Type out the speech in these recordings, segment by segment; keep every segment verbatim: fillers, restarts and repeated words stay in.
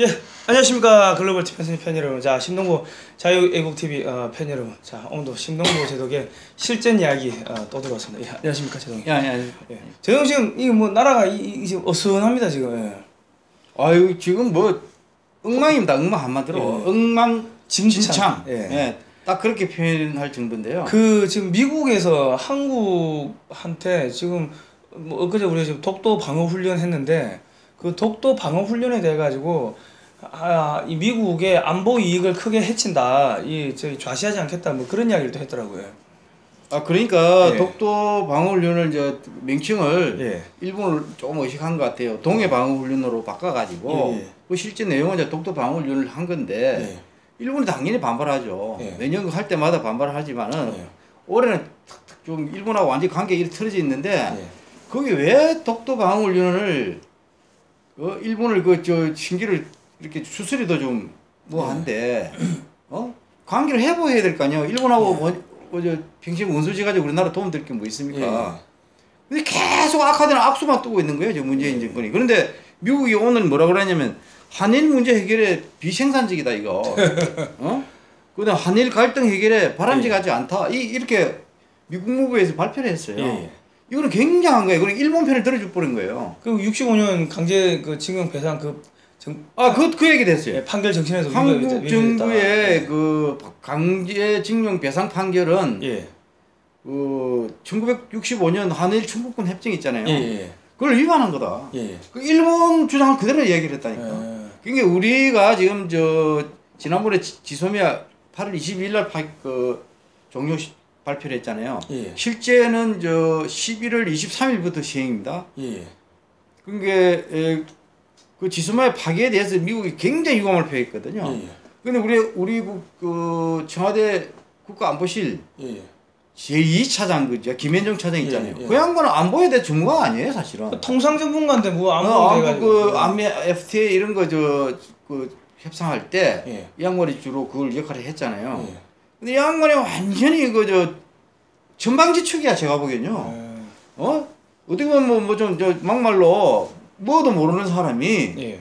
예, 안녕하십니까. 글로벌 티비 팬 여러분, 자 신동구 자유애국티비 어, 팬 여러분, 자 오늘도 신동구 제독의 실전 이야기 어, 또 들어왔습니다. 예, 안녕하십니까 제동. 예, 안녕하세요. 예. 제동 지금 이 뭐 나라가 이, 이 지금 어수선합니다 지금. 예. 아유 지금 뭐 엉망입니다. 엉망 한마디로. 예. 엉망진창. 예. 예. 딱 그렇게 표현할 정도인데요. 그 지금 미국에서 한국한테 지금 뭐 엊그제 우리가 지금 독도 방어 훈련 했는데. 그 독도 방어 훈련에 대해 가지고 아, 이 미국의 안보 이익을 크게 해친다, 이 저희 좌시하지 않겠다, 뭐 그런 이야기를 또 했더라고요. 아 그러니까 예. 독도 방어 훈련을 이제 명칭을 예. 일본을 좀 의식한 것 같아요. 동해 방어 훈련으로 바꿔가지고 예. 그 실제 내용은 이제 독도 방어 훈련을 한 건데 예. 일본이 당연히 반발하죠. 예. 매년 할 때마다 반발을 하지만은 예. 올해는 좀 일본하고 완전히 관계가 틀어져 있는데 예. 거기 왜 독도 방어 훈련을 어, 일본을 그 저 신기를 이렇게 수수리도 좀 뭐한데 어 관계를 회복해야 될 거 아니야. 일본하고 예. 원, 뭐 저 평생 원수지 가지고 우리나라 도움 될 게 뭐 있습니까? 예. 근데 계속 악화되는 악수만 뜨고 있는 거예요, 저 문재인 예. 정권이. 그런데 미국이 오늘 뭐라 그러냐면 한일 문제 해결에 비생산적이다 이거. 어? 근데 한일 갈등 해결에 바람직하지 예. 않다. 이 이렇게 미국 무부에서 발표를 했어요. 예. 이거는 굉장한 거예요. 그리고 일본 편을 들어줄 뻔한 거예요. 그리고 육십오 년 강제 그 징용배상 그 정... 아, 그, 그 얘기 됐어요. 예, 판결 정신에서 한국 정부의 그 강제 징용배상 판결은 예. 그 천구백육십오 년 한일 청구권 협정 있잖아요. 예예. 그걸 위반한 거다. 예예. 그 일본 주장을 그대로 얘기를 했다니까. 예. 그러니까 우리가 지금 저 지난번에 지소미아 팔월 이십이일 날 그 종료 발표를 했잖아요. 예. 실제는 저 십일월 이십삼일부터 시행입니다. 예. 그게 그러니까 그 지소미아 파기에 대해서 미국이 굉장히 유감을 표했거든요. 예. 근데 우리 우리 국, 그 청와대 국가안보실 예. 제이 차장 그죠? 김현종 차장 있잖아요. 예. 예. 그 양반은 안보에 대해 전문가 아니에요, 사실은. 그 통상 전문가인데 뭐 안보 어, 그 아이엠에프 에프티에이 이런 거 저 그 협상할 때 이 예. 양반이 주로 그걸 역할을 했잖아요. 예. 근데 양반이 완전히 그 저 전방지축이야 제가 보기엔요. 예. 어 어떻게 보면 뭐 뭐 좀 저 막말로 뭐도 모르는 사람이 예.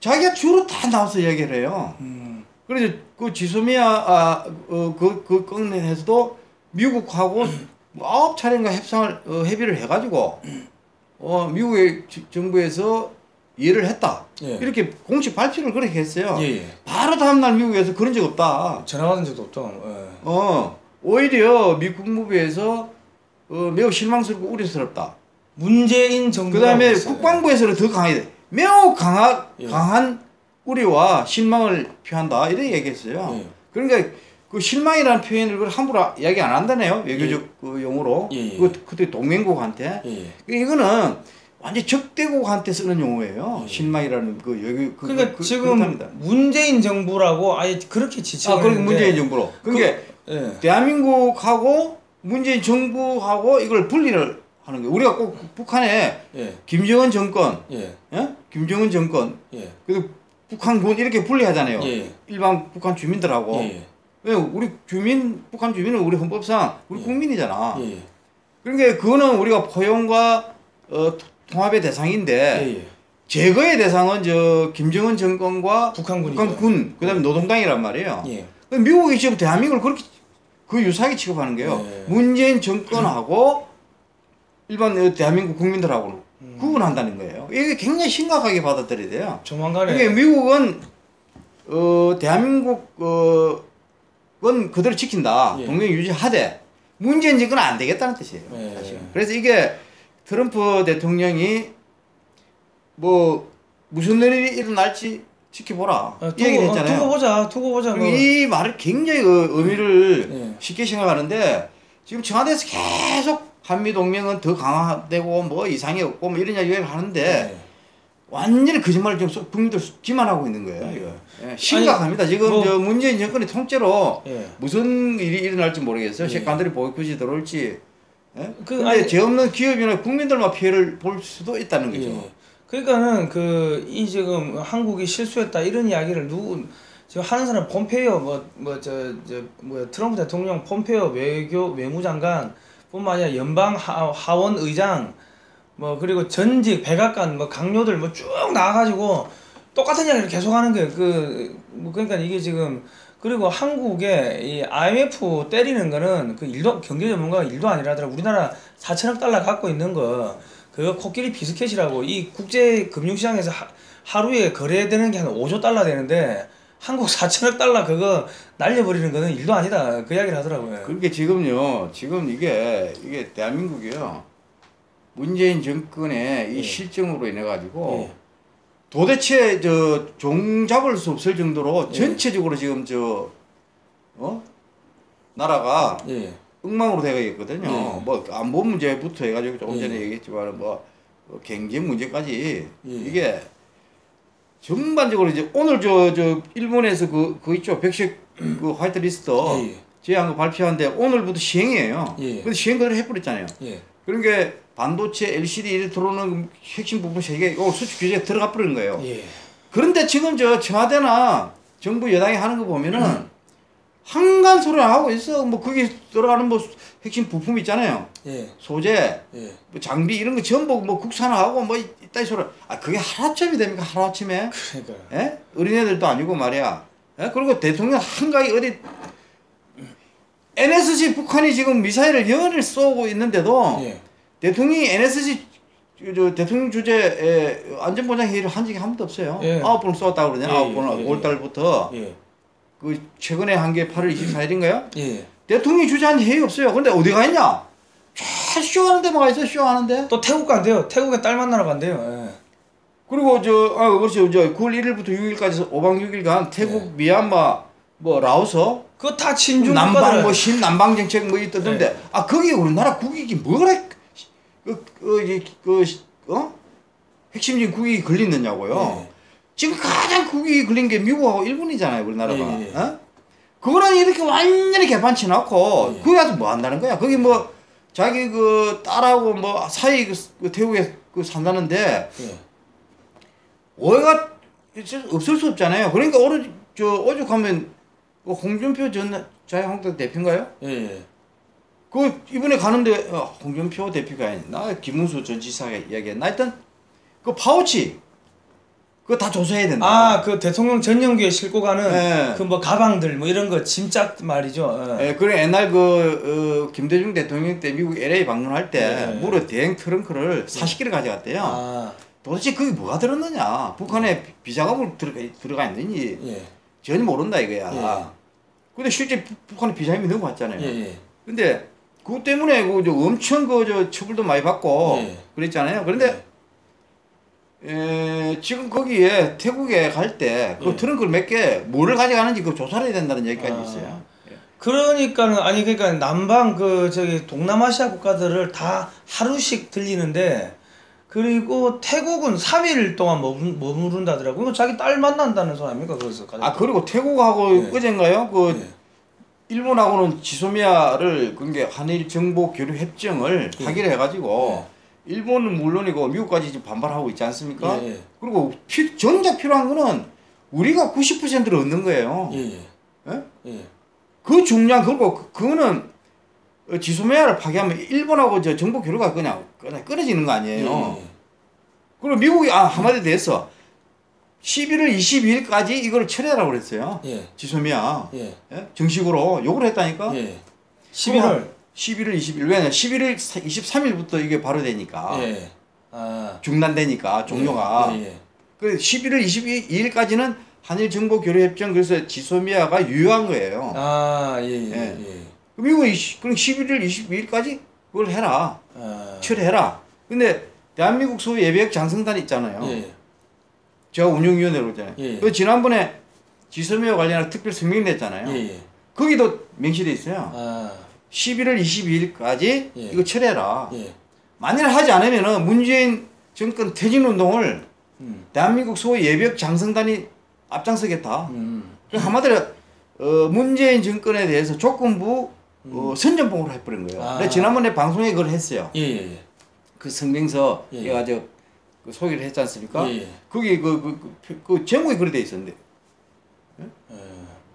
자기가 주로 다 나와서 얘기를 해요. 음. 그래서 그 지소미아 아, 어, 그 그 꺾내에서도 미국하고 뭐 아홉 차례인가 협상을 어, 협의를 해가지고 어 미국의 정부에서 이해를 했다. 예. 이렇게 공식 발표를 그렇게 했어요. 예예. 바로 다음날 미국에서 그런 적 없다. 전화 받은 적도 없죠. 예. 어, 오히려 미 국무부에서 어, 매우 실망스럽고 우려스럽다. 문재인 정부. 그 다음에 국방부에서는 예. 더 강하게, 매우 강하, 예. 강한 우려와 실망을 표한다. 이런 얘기했어요. 예. 그러니까 그 실망이라는 표현을 함부로 이야기 안 한다네요. 외교적 예. 그 용어로. 예예. 그, 그때 동맹국한테. 예예. 이거는 완전 적대국한테 쓰는 용어예요. 예. 실망이라는 그 여기 그, 그러니까 그, 그, 지금 그렇답니다. 문재인 정부라고 아예 그렇게 지칭하는데. 아, 그럼 문재인 정부로. 그게 그러니까 예. 대한민국하고 문재인 정부하고 이걸 분리를 하는 거예요. 우리가 꼭 북한에 예. 김정은 정권, 예. 예? 김정은 정권, 예. 그리고 북한군 이렇게 분리하잖아요. 예. 일반 북한 주민들하고. 예. 왜 우리 주민 북한 주민은 우리 헌법상 우리 예. 국민이잖아. 예. 그러니까 그거는 우리가 포용과 어. 통합의 대상인데 예예. 제거의 대상은 저 김정은 정권과 북한군이죠. 북한군 그다음에 노동당이란 말이에요. 예. 미국이 지금 대한민국을 그렇게 그 유사하게 취급하는 게요. 예. 문재인 정권하고 음. 일반 대한민국 국민들하고는 음. 구분한다는 거예요. 이게 굉장히 심각하게 받아들여야 돼요. 조만간에. 이게 미국은 어 대한민국 어건 그대로 지킨다. 예. 동맹 유지하되 문재인 정권은 안 되겠다는 뜻이에요. 예. 사실. 그래서 이게 트럼프 대통령이 뭐 무슨 일이 일어날지 지켜보라 아, 두고, 이 얘기를 했잖아요. 아, 두고 보자, 두고 보자. 뭐. 이 말을 굉장히 그 의미를 예. 쉽게 생각하는데 지금 청와대에서 계속 한미동맹은 더 강화되고 뭐 이상이 없고 뭐 이런 이야기를 하는데 예. 완전히 거짓말을 지금 국민들 기만하고 있는 거예요. 이거. 예, 심각합니다. 아니, 지금 뭐, 저 문재인 정권이 통째로 예. 무슨 일이 일어날지 모르겠어요. 색관들이 예. 보이콧이 들어올지. 예? 그 근데 죄 없는 기업이나 국민들만 피해를 볼 수도 있다는 거죠. 예. 그러니까는 그 이 지금 한국이 실수했다 이런 이야기를 누구 지금 하는 사람 폼페이오 뭐 뭐 저 저 뭐 트럼프 대통령 폼페이오 외교 외무장관뿐만 아니라 연방 하, 하원 의장 뭐 그리고 전직 백악관 뭐 강요들 뭐 쭉 나와가지고 똑같은 이야기를 계속하는 거예요. 그 그러니까 이게 지금 그리고 한국에 이 아이엠에프 때리는 거는 그 일도 경제 전문가가 일도 아니라더라. 우리나라 사천억 달러 갖고 있는 거 그거 코끼리 비스켓이라고 이 국제 금융시장에서 하, 하루에 거래되는 게 한 오조 달러 되는데 한국 사천억 달러 그거 날려버리는 거는 일도 아니다. 그 이야기를 하더라고요. 그렇게 지금요 지금 이게 이게 대한민국이요 문재인 정권의 이 예. 실정으로 인해 가지고. 예. 도대체 저 종잡을 수 없을 정도로 전체적으로 예. 지금 저 어? 나라가 예. 엉망으로 되어 있거든요. 예. 뭐 안보 문제부터 해가지고 조금 전에 예. 얘기했지만 뭐 경제 문제까지 예. 이게 전반적으로 이제 오늘 저 저 일본에서 그 그 있죠 백색 그 화이트리스트 예. 제한 거 발표한데 오늘부터 시행이에요. 예. 근데 시행 그대로 해버렸잖아요. 예. 그런 게 반도체, 엘씨디 들어오는 핵심 부분 세 개, 요 수출 규제가 들어가 버리는 거예요. 예. 그런데 지금 저 청와대나 정부 여당이 하는 거 보면은 음. 한간 소리를 하고 있어. 뭐 거기 들어가는 뭐 핵심 부품 있잖아요. 예. 소재, 예. 뭐 장비 이런 거 전부 뭐 국산화하고 뭐 이따위 소리. 아 그게 하루아침이 됩니까? 하루아침에? 그러니까요. 예? 어린애들도 아니고 말이야. 예? 그리고 대통령 한가위 어디 엔에스지 북한이 지금 미사일을 연일 쏘고 있는데도 예. 대통령이 엔에스지 저 대통령 주재 안전보장회의를 한 적이 한 번도 없어요. 예. 아홉 번을 쏘았다고 그러잖아요. 예, 아홉 번은 예, 오월달부터 예. 그 최근에 한 게 팔월 이십사일인가요? 예. 대통령이 주재한 회의 없어요. 근데 어디 가 있냐? 쫙 쇼하는 데만 가 있어. 쇼하는데. 또 태국 간대요. 태국에 딸 만나러 간대요. 예. 그리고 저 아 그렇죠. 저 구월 일일부터 육일까지 오박 육일간 태국, 예. 미얀마, 뭐 라오스 그거 다 친중 남방 뭐 신남방정책 뭐 있던데. 예. 아 거기 우리나라 국익이 뭐래? 그, 그, 그, 어? 핵심적인 국익이 걸리느냐고요. 예. 지금 가장 국익이 걸린 게 미국하고 일본이잖아요, 우리나라가. 예. 어? 그거랑 이렇게 완전히 개판치 놓고, 예. 거기 가서 뭐 한다는 거야. 거기 뭐, 자기 그 딸하고 뭐 사이 그 태국에 그 산다는데, 예. 오해가 없을 수 없잖아요. 그러니까 오늘 저, 오죽하면 홍준표 전 자유한국당 대표인가요? 예. 그 이번에 가는데 어, 홍준표 대표가 했나 김문수 전 지사가 이야기했나 일단 그 파우치 그거 다 조사해야 된다. 아, 그 대통령 전용기에 싣고 가는 그 뭐 가방들 뭐 이런 거 짐짝 말이죠. 예, 그래 옛날 그 어, 김대중 대통령 때 미국 엘에이 방문할 때 예. 무려 대형 트렁크를 사십 개를 가져갔대요. 아. 도대체 그게 뭐가 들었느냐? 북한에 비자금으로 들어가 들어가 있는지 예. 전혀 모른다 이거야. 예. 근데 실제 북한에 비자금이 넘어갔잖아요. 예. 근데 그것 때문에 그 엄청 그 저 처벌도 많이 받고 예. 그랬잖아요. 그런데 예. 에, 지금 거기에 태국에 갈 때 그 예. 트렁크를 몇 개 뭐를 가져가는지 그 조사를 해야 된다는 얘기까지 아. 있어요. 예. 그러니까는 아니 그러니까 남방 그 저기 동남아시아 국가들을 다 하루씩 들리는데 그리고 태국은 삼 일 동안 머무른다더라고요. 자기 딸 만난다는 사람입니까? 그래서 아 그리고 태국하고 예. 어젠가요? 그 예. 일본하고는 지소미아를 그게 한일정보교류협정을 예. 파기해가지고 예. 일본은 물론이고 미국까지 지금 반발하고 있지 않습니까? 예. 그리고 피, 정작 필요한 거는 우리가 구십 퍼센트를 얻는 거예요. 예. 예? 예. 그 중요한 그리고 그, 그거는 지소미아를 파기하면 일본하고 저 정보교류가 그냥, 그냥 끊어지는 거 아니에요. 예. 그리고 미국이 아 한마디 대해서 십일월 이십이일까지 이걸 철회하라고 그랬어요. 예. 지소미아. 예. 예? 정식으로 요구를 했다니까. 예. 십일월. 십일월 이십일. 왜냐면 십일월 이십삼일부터 이게 발효되니까. 예. 아. 중단되니까, 종료가. 예. 예. 예. 그래서 십일월 이십이일까지는 한일정보교류협정 그래서 지소미아가 유효한 거예요. 아, 예, 예. 예. 예. 그럼 이거, 그럼 십일월 이십이일까지 그걸 해라. 아. 철회해라. 근데 대한민국 소위 예비역 장성단 있잖아요. 예. 제가 운영위원회로 했잖아요. 예, 예. 지난번에 지소미아 관련한 특별 성명을 냈잖아요. 예, 예. 거기도 명시되어 있어요. 아. 십일월 이십이일까지 예. 이거 철회해라. 예. 만일 하지 않으면 문재인 정권 퇴진운동을 음. 대한민국 소위 예비역 장성단이 앞장서겠다. 음. 한마디로 어, 문재인 정권에 대해서 조건부 음. 어, 선전봉으로 해버린 거예요. 아. 지난번에 방송에 그걸 했어요. 예, 예, 예. 그 성명서 예, 예. 얘가지고 그 소개를 했지 않습니까? 예, 예. 거기 그, 그, 그, 그 제목이 그래 돼 있었는데 예? 예.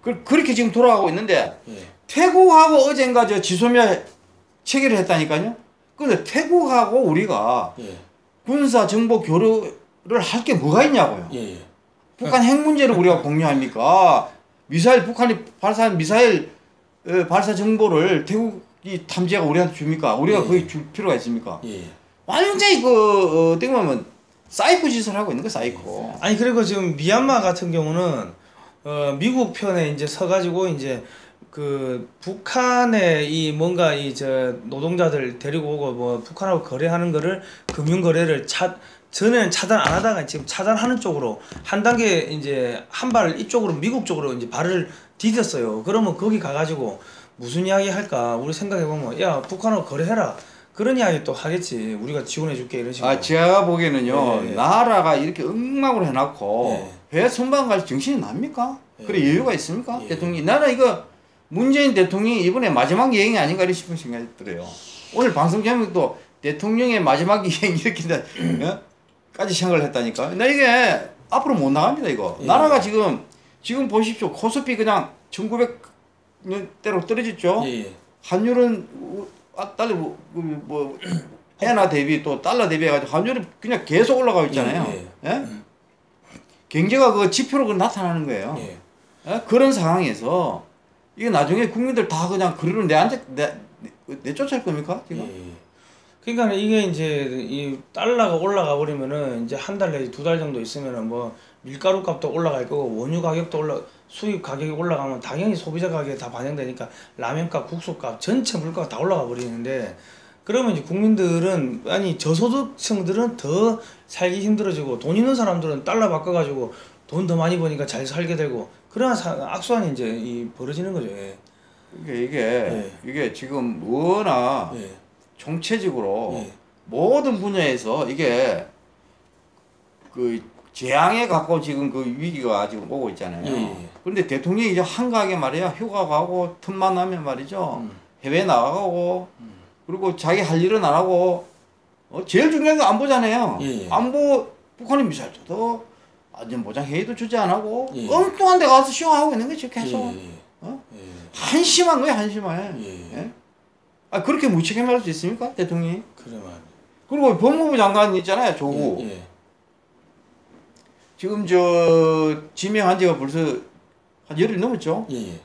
그, 그렇게 지금 돌아가고 있는데 예. 태국하고 어젠가 저 지소미아 체결을 했다니까요. 근데 태국하고 우리가 예. 군사정보 교류를 할 게 뭐가 있냐고요. 예, 예. 북한 핵 문제를 우리가 공유합니까? 미사일, 북한이 발사한 미사일 발사 정보를 태국이 탐지가 우리한테 줍니까? 우리가 예. 거의 줄 필요가 있습니까? 예. 완전히 그, 어, 땡기면 사이코 짓을 하고 있는 거야, 사이코. 아니, 그리고 지금 미얀마 같은 경우는, 어, 미국 편에 이제 서가지고, 이제, 그, 북한의 이 뭔가 이, 저, 노동자들 데리고 오고, 뭐, 북한하고 거래하는 거를, 금융거래를 차, 전에는 차단 안 하다가 지금 차단하는 쪽으로, 한 단계 이제, 한 발 이쪽으로, 미국 쪽으로 이제 발을 디뎠어요. 그러면 거기 가가지고, 무슨 이야기 할까? 우리 생각해보면, 야, 북한하고 거래해라. 그런 이야기 또 하겠지. 우리가 지원해줄게 이런 식으로. 아, 제가 보기에는요. 예. 나라가 이렇게 엉망으로 해놓고 예. 왜 선방 갈 정신이 납니까? 예. 그래 여유가 있습니까? 예. 대통령이. 나는 이거 문재인 대통령이 이번에 마지막 여행이 아닌가 싶은 생각이 들어요. 오늘 방송 제목도 대통령의 마지막 여행 이렇게 까지 생각을 했다니까. 나 이게 앞으로 못 나갑니다 이거. 예. 나라가 지금 지금 보십시오. 코스피 그냥 천구백 대로 떨어졌죠. 예. 환율은 아, 달러, 뭐, 뭐, 해나 대비 또 달러 대비해가지고 환율이 그냥 계속 올라가고 있잖아요. 예. 예. 예? 음. 경제가 그 지표로 그 나타나는 거예요. 예. 예? 그런 상황에서 이게 나중에 국민들 다 그냥 그리로 내한테, 내, 내, 내쫓을 겁니까? 지금? 예. 그러니까 이게 이제 이 달러가 올라가 버리면은 이제 한 달 내지 두 달 정도 있으면은 뭐 밀가루 값도 올라갈 거고 원유 가격도 올라 수입 가격이 올라가면 당연히 소비자 가격에 다 반영되니까 라면값, 국수값, 전체 물가가 다 올라가 버리는데 그러면 이제 국민들은 아니 저소득층들은 더 살기 힘들어지고 돈 있는 사람들은 달러 바꿔가지고 돈 더 많이 버니까 잘 살게 되고 그러한 악순환이 이제 이 벌어지는 거죠. 예. 이게 이게 예. 이게 지금 워낙 예. 총체적으로 예. 모든 분야에서 이게 그 재앙에 갖고 지금 그 위기가 지금 오고 있잖아요. 예. 그런데 대통령이 이제 한가하게 말이야 휴가 가고 틈만 나면 말이죠. 음. 해외 나가고 음. 그리고 자기 할 일은 안 하고 어, 제일 중요한 건 안보잖아요. 예. 안보 북한이 미사일 쳐도 안전보장회의도 주지 안 하고 예. 엉뚱한 데 가서 쇼하고 있는 거지 계속. 예. 어? 예. 한심한 거야 한심해. 예. 예? 아 그렇게 무책임할 수 있습니까 대통령이? 그래 말이야. 그리고 법무부 장관 있잖아요 조국. 예. 예. 지금 저 지명한 지가 벌써 한 열흘 넘었죠? 예.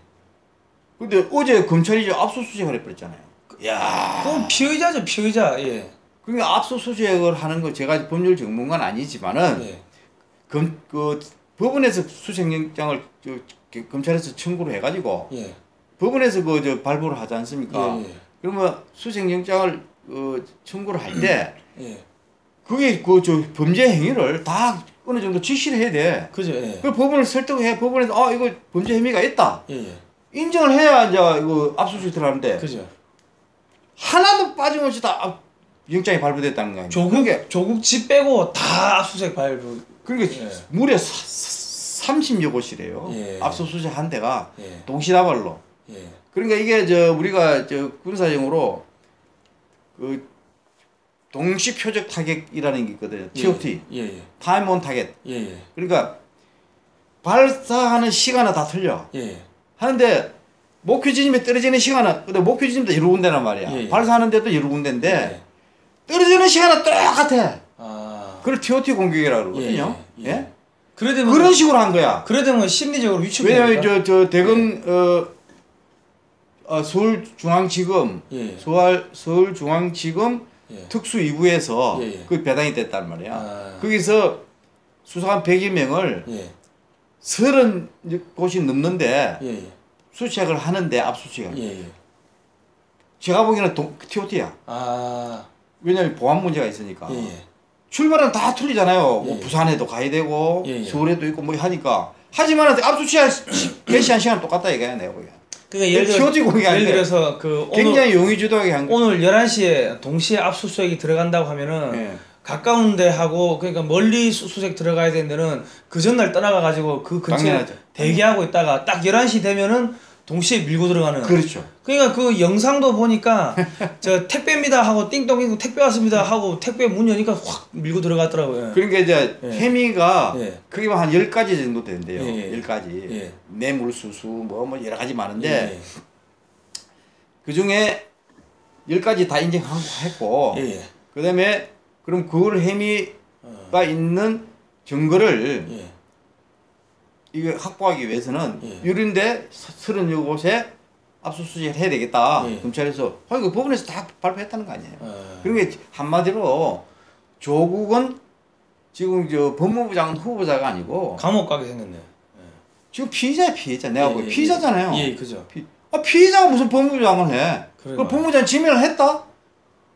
근데 어제 검찰이 압수수색을 해버렸잖아요. 야, 그건 피의자죠 피의자. 예. 그러니까 압수수색을 하는 거 제가 법률 전문가는 아니지만은 예. 검, 그 법원에서 수색영장을 저, 검찰에서 청구를 해가지고 예. 법원에서 그 저 발부를 하지 않습니까? 예. 그러면 수색영장을 어, 청구를 할 때 예. 그게 그 저 범죄 행위를 다 어느 정도 지시를 해야 돼. 그죠. 예. 그 법원을 설득해 법원에서 아 이거 범죄 혐의가 있다. 예. 인정을 해야 이제 이거 압수수색을 하는데. 그죠. 하나도 빠짐없이 다 영장이 발부됐다는 거 아니에요. 조국 조국 집 빼고 다 압수수색 발부. 그러니까 예. 무려 삼십여 곳이래요. 예. 압수수색 한 대가 예. 동시다발로. 예. 그러니까 이게 저 우리가 저 군사용으로 그. 동시 표적 타겟이라는 게 있거든요. 티 오 티. 예, 예. Time on target. 예, 예. 그러니까 발사하는 시간은 다 틀려. 예. 하는데 목표 지점에 떨어지는 시간은 근데 목표 지점도 여러 군데란 말이야. 예, 예. 발사하는 데도 여러 군데인데 예. 떨어지는 시간은 똑같아. 아. 그걸 티 오 티 공격이라고 그러거든요. 예. 예. 예? 그래도 뭐, 그런 식으로 한 거야. 그래도 뭐 심리적으로 위축이 왜냐면 저, 저 대검 예. 어, 어 서울중앙지검 예. 서울 서울중앙지검 예. 특수 이 부에서 예예. 그 배당이 됐단 말이야. 아. 거기서 수사관 백여 명을 예. 서른 곳이 넘는데 예예. 수색을 하는데 압수수색을. 예예. 제가 보기에는 동, 티 오 티야. 아. 왜냐면 보안 문제가 있으니까. 예예. 출발은 다 틀리잖아요. 뭐 부산에도 가야 되고 예예. 서울에도 있고 뭐 하니까. 하지만 압수수색할 개시한 시간은 똑같다 얘기야 내가 보기엔. 그러니까 예를, 들어, 예를 들어서 그 굉장히 용의주도하게 한 오늘 열한 시에 동시에 압수수색이 들어간다고 하면은 예. 가까운 데 하고 그러니까 멀리 수색 들어가야 되는 데는 그 전날 떠나가 가지고 그 근처에 당연하죠. 대기하고 있다가 딱 열한 시 되면은 동시에 밀고 들어가는 그렇죠. 그러니까 그 영상도 보니까 저 택배입니다 하고 띵동이고 택배 왔습니다 하고 택배 문 여니까 확 밀고 들어갔더라고요. 그러니까 이제 예. 혐의가 예. 그게 한 열 가지 정도 되는데요. 예. 열 가지. 예. 뇌물수수 뭐, 뭐 여러 가지 많은데 예. 그 중에 열 가지 다 인정하고 했고 예. 그 다음에 그럼 그걸 혐의가 어. 있는 증거를 예. 이게 확보하기 위해서는 예. 요런데 서른여섯 곳에 압수수색을 해야 되겠다. 예. 검찰에서. 그러니까 법원에서 다 발표했다는 거 아니에요. 예. 그러니까 한마디로 조국은 지금 저 법무부 장관 후보자가 아니고 감옥 가게 생겼네요. 예. 지금 피의자야 피의자. 내가 예, 예, 피의자잖아요. 예, 그죠. 피, 아, 피의자가 무슨 법무부 장관을 해. 그래, 법무부 장관 지명을 했다?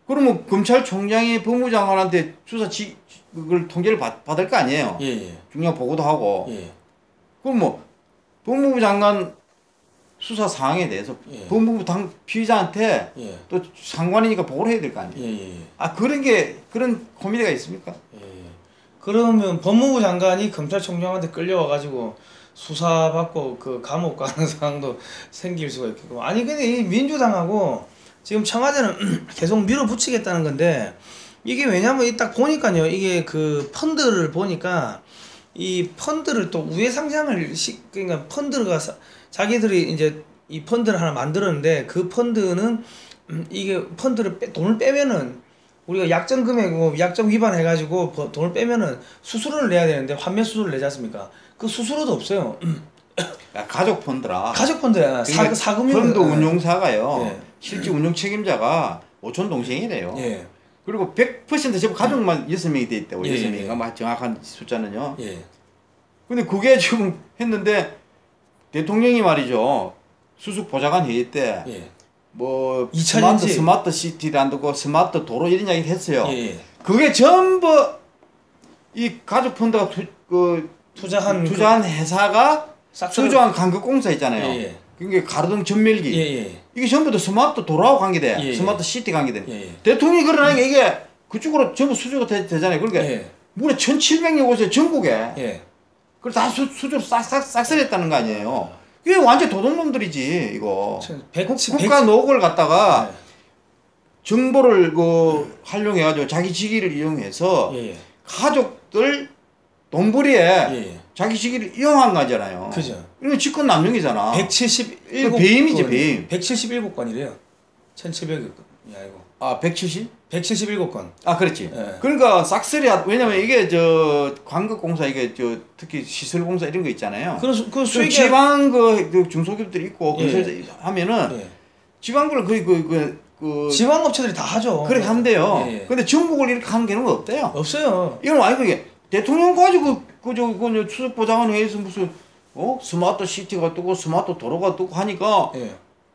그러면 검찰총장이 법무부 장관한테 수사 지, 그걸 통제를 받, 받을 거 아니에요. 예, 예. 중요한 보고도 하고. 예. 그럼 뭐 법무부 장관 수사 사항에 대해서 예. 법무부 당 피의자한테 예. 또 상관이니까 보고를 해야 될 거 아니에요. 예, 예. 아 그런 게 그런 고민이가 있습니까? 예. 그러면 법무부 장관이 검찰총장한테 끌려와가지고 수사받고 그 감옥 가는 상황도 생길 수가 있겠고. 아니 근데 이 민주당하고 지금 청와대는 계속 밀어붙이겠다는 건데 이게 왜냐면 이 딱 보니까요 이게 그 펀드를 보니까. 이 펀드를 또 우회 상장을 시, 그러니까 펀드가 사, 자기들이 이제 이 펀드를 하나 만들었는데 그 펀드는 음, 이게 펀드를 빼, 돈을 빼면은 우리가 약정 금액 약정 위반 해가지고 버, 돈을 빼면은 수수료를 내야 되는데 환매 수수료를 내지 않습니까? 그 수수료도 없어요. 야, 가족 펀드라. 가족 펀드야. 그러니까 사금융 펀드 운용사가요. 예. 실제 운용 책임자가 오촌 동생이래요. 예. 그리고 백 퍼센트 제법 가족만 여섯 명이 돼 있다고. 예, 여섯 명인가? 예. 막 정확한 숫자는요. 예. 근데 그게 지금 했는데, 대통령이 말이죠. 수석보좌관 회의 때, 예. 뭐, 스마트, 스마트 시티를 안 듣고 스마트 도로 이런 이야기를 했어요. 예. 그게 전부 이 가족 펀드가 투, 그, 투자한, 투자한 그 회사가 수주한 강극공사 있잖아요. 예. 이게 가로등 전멸기. 예, 예. 이게 전부 다 스마트 도로하고 관계돼. 예, 예. 스마트 시티 관계돼. 예, 예. 대통령이 그러니까 이게 그쪽으로 전부 수주가 되, 되잖아요. 그러니까 예. 무려 천칠백여 곳에 전국에. 예. 그걸 다 수, 수주로 싹싹 싹쓸했다는 거 아니에요. 이게 완전 도둑놈들이지 이거. 백, 국, 백, 국가 노고를 갖다가 예. 정보를 그 활용해가지고 자기 직위를 이용해서 예, 예. 가족들 돈벌이에 예, 예. 자기 시기를 이용한 거잖아요. 그죠. 이건 직권 남용이잖아. 백칠십일 건. 배임이지, 배임. 백칠십칠 건이래요. 천칠백여 건. 야, 이거. 아, 백칠십? 백칠십칠 건. 아, 그렇지. 예. 그러니까 싹쓸이야. 왜냐면 이게 저, 광극공사, 이게 저, 특히 시설공사 이런 거 있잖아요. 그래서 그 수익이. 지방 그 중소기업들이 있고, 예. 하면은, 예. 지방구를 거의 그, 그, 그. 지방업체들이 다 하죠. 그래, 한대요. 예, 예. 근데 전국을 이렇게 하는 게는 없대요. 없어요. 이건 완전 이게 대통령 가지고 그저 그 수석보좌관 회의에서 무슨 어 스마트 시티가 뜨고 스마트 도로가 뜨고 하니까 예.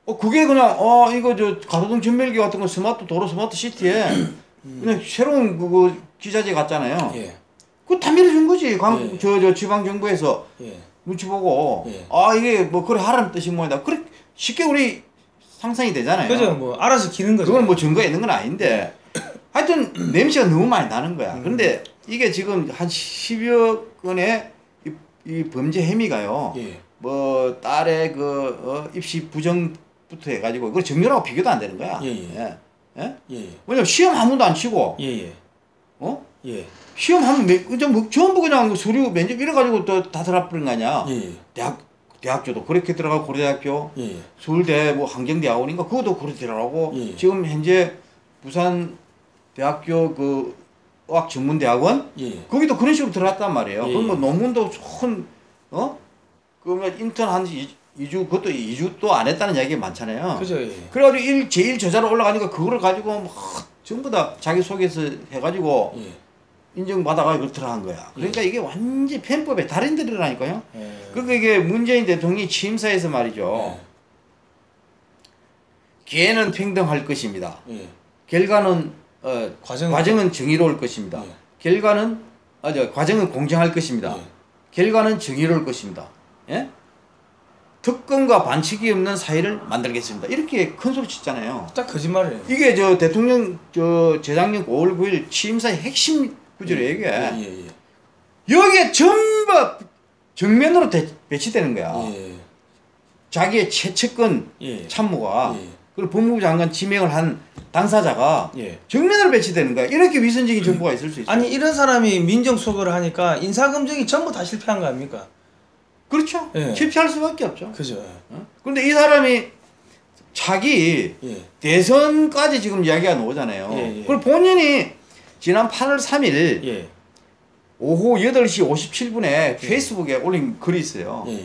어 그게 그냥 어 이거 저 가로등 전멸기 같은 건 스마트 도로 스마트 시티에 음. 그냥 새로운 그거 기자재 같잖아요. 예. 그거 다 밀어준 거지. 광 저 저 예. 지방 정부에서 예. 눈치 보고 예. 아 이게 뭐 그래 하라는 뜻인 모양이다. 그래 쉽게 우리 상상이 되잖아요. 그죠. 뭐 알아서 기는 거죠. 그건 뭐 증거가 있는 건 아닌데 하여튼 냄새가 너무 많이 나는 거야. 음. 근데 이게 지금 한 십여 건의 이, 이 범죄 혐의가요. 예. 뭐 딸의 그 어, 입시 부정부터 해가지고 그걸 정렬하고 비교도 안 되는 거야. 예예. 예. 예? 예. 왜냐면 시험 한 번도 안 치고. 예예. 어? 예. 시험 한 번, 전부 그냥 서류 면접 이래가지고 또 다 들어버린 거 아니야. 예예. 대학 대학교도 그렇게 들어가고 고려대학교, 예예. 서울대 뭐 환경대학원인가 그것도 그렇게 들어가고 예예. 지금 현재 부산 대학교 그 어학전문대학원? 예. 거기도 그런 식으로 들어갔단 말이에요. 예. 그럼 뭐 논문도 큰, 어? 그러면 인턴 한 이 주, 그것도 이 주 또 안 했다는 이야기가 많잖아요. 그죠, 예. 그래가지고 일, 제일 저자로 올라가니까 그거를 가지고 막 전부 다 자기소개서 해가지고 예. 인정받아가지고 그걸 들어간 거야. 그러니까 예. 이게 완전히 편법의 달인들이라니까요. 예. 그러니까 이게 문재인 대통령이 취임사에서 말이죠. 예. 기회는 평등할 것입니다. 예. 결과는 어, 과정은, 과정은 정의로울 것입니다. 예. 결과는 아, 저, 과정은 공정할 것입니다. 예. 결과는 정의로울 것입니다. 예? 특권과 반칙이 없는 사회를 만들겠습니다. 이렇게 큰 소리 치잖아요. 딱 거짓말이에요. 이게 저 대통령 저 재작년 오월 구일 취임사의 핵심 구조예요. 예. 이게 예, 예, 예. 여기에 전부 정면으로 대, 배치되는 거야. 예. 자기의 최측근 예. 참모가 예. 그리고 법무부 장관 지명을 한 당사자가 예. 정면으로 배치되는 거야. 이렇게 위선적인 정보가 있을 수 있어요. 아니 이런 사람이 민정수석을 하니까 인사검증이 전부 다 실패한 거 아닙니까? 그렇죠. 예. 실패할 수밖에 없죠. 그죠. 어? 근데 이 사람이 자기 예. 대선까지 지금 이야기가 나오잖아요. 예, 예. 그리고 본인이 지난 팔월 삼일 예. 오후 여덟 시 오십칠 분에 예. 페이스북에 올린 글이 있어요. 예.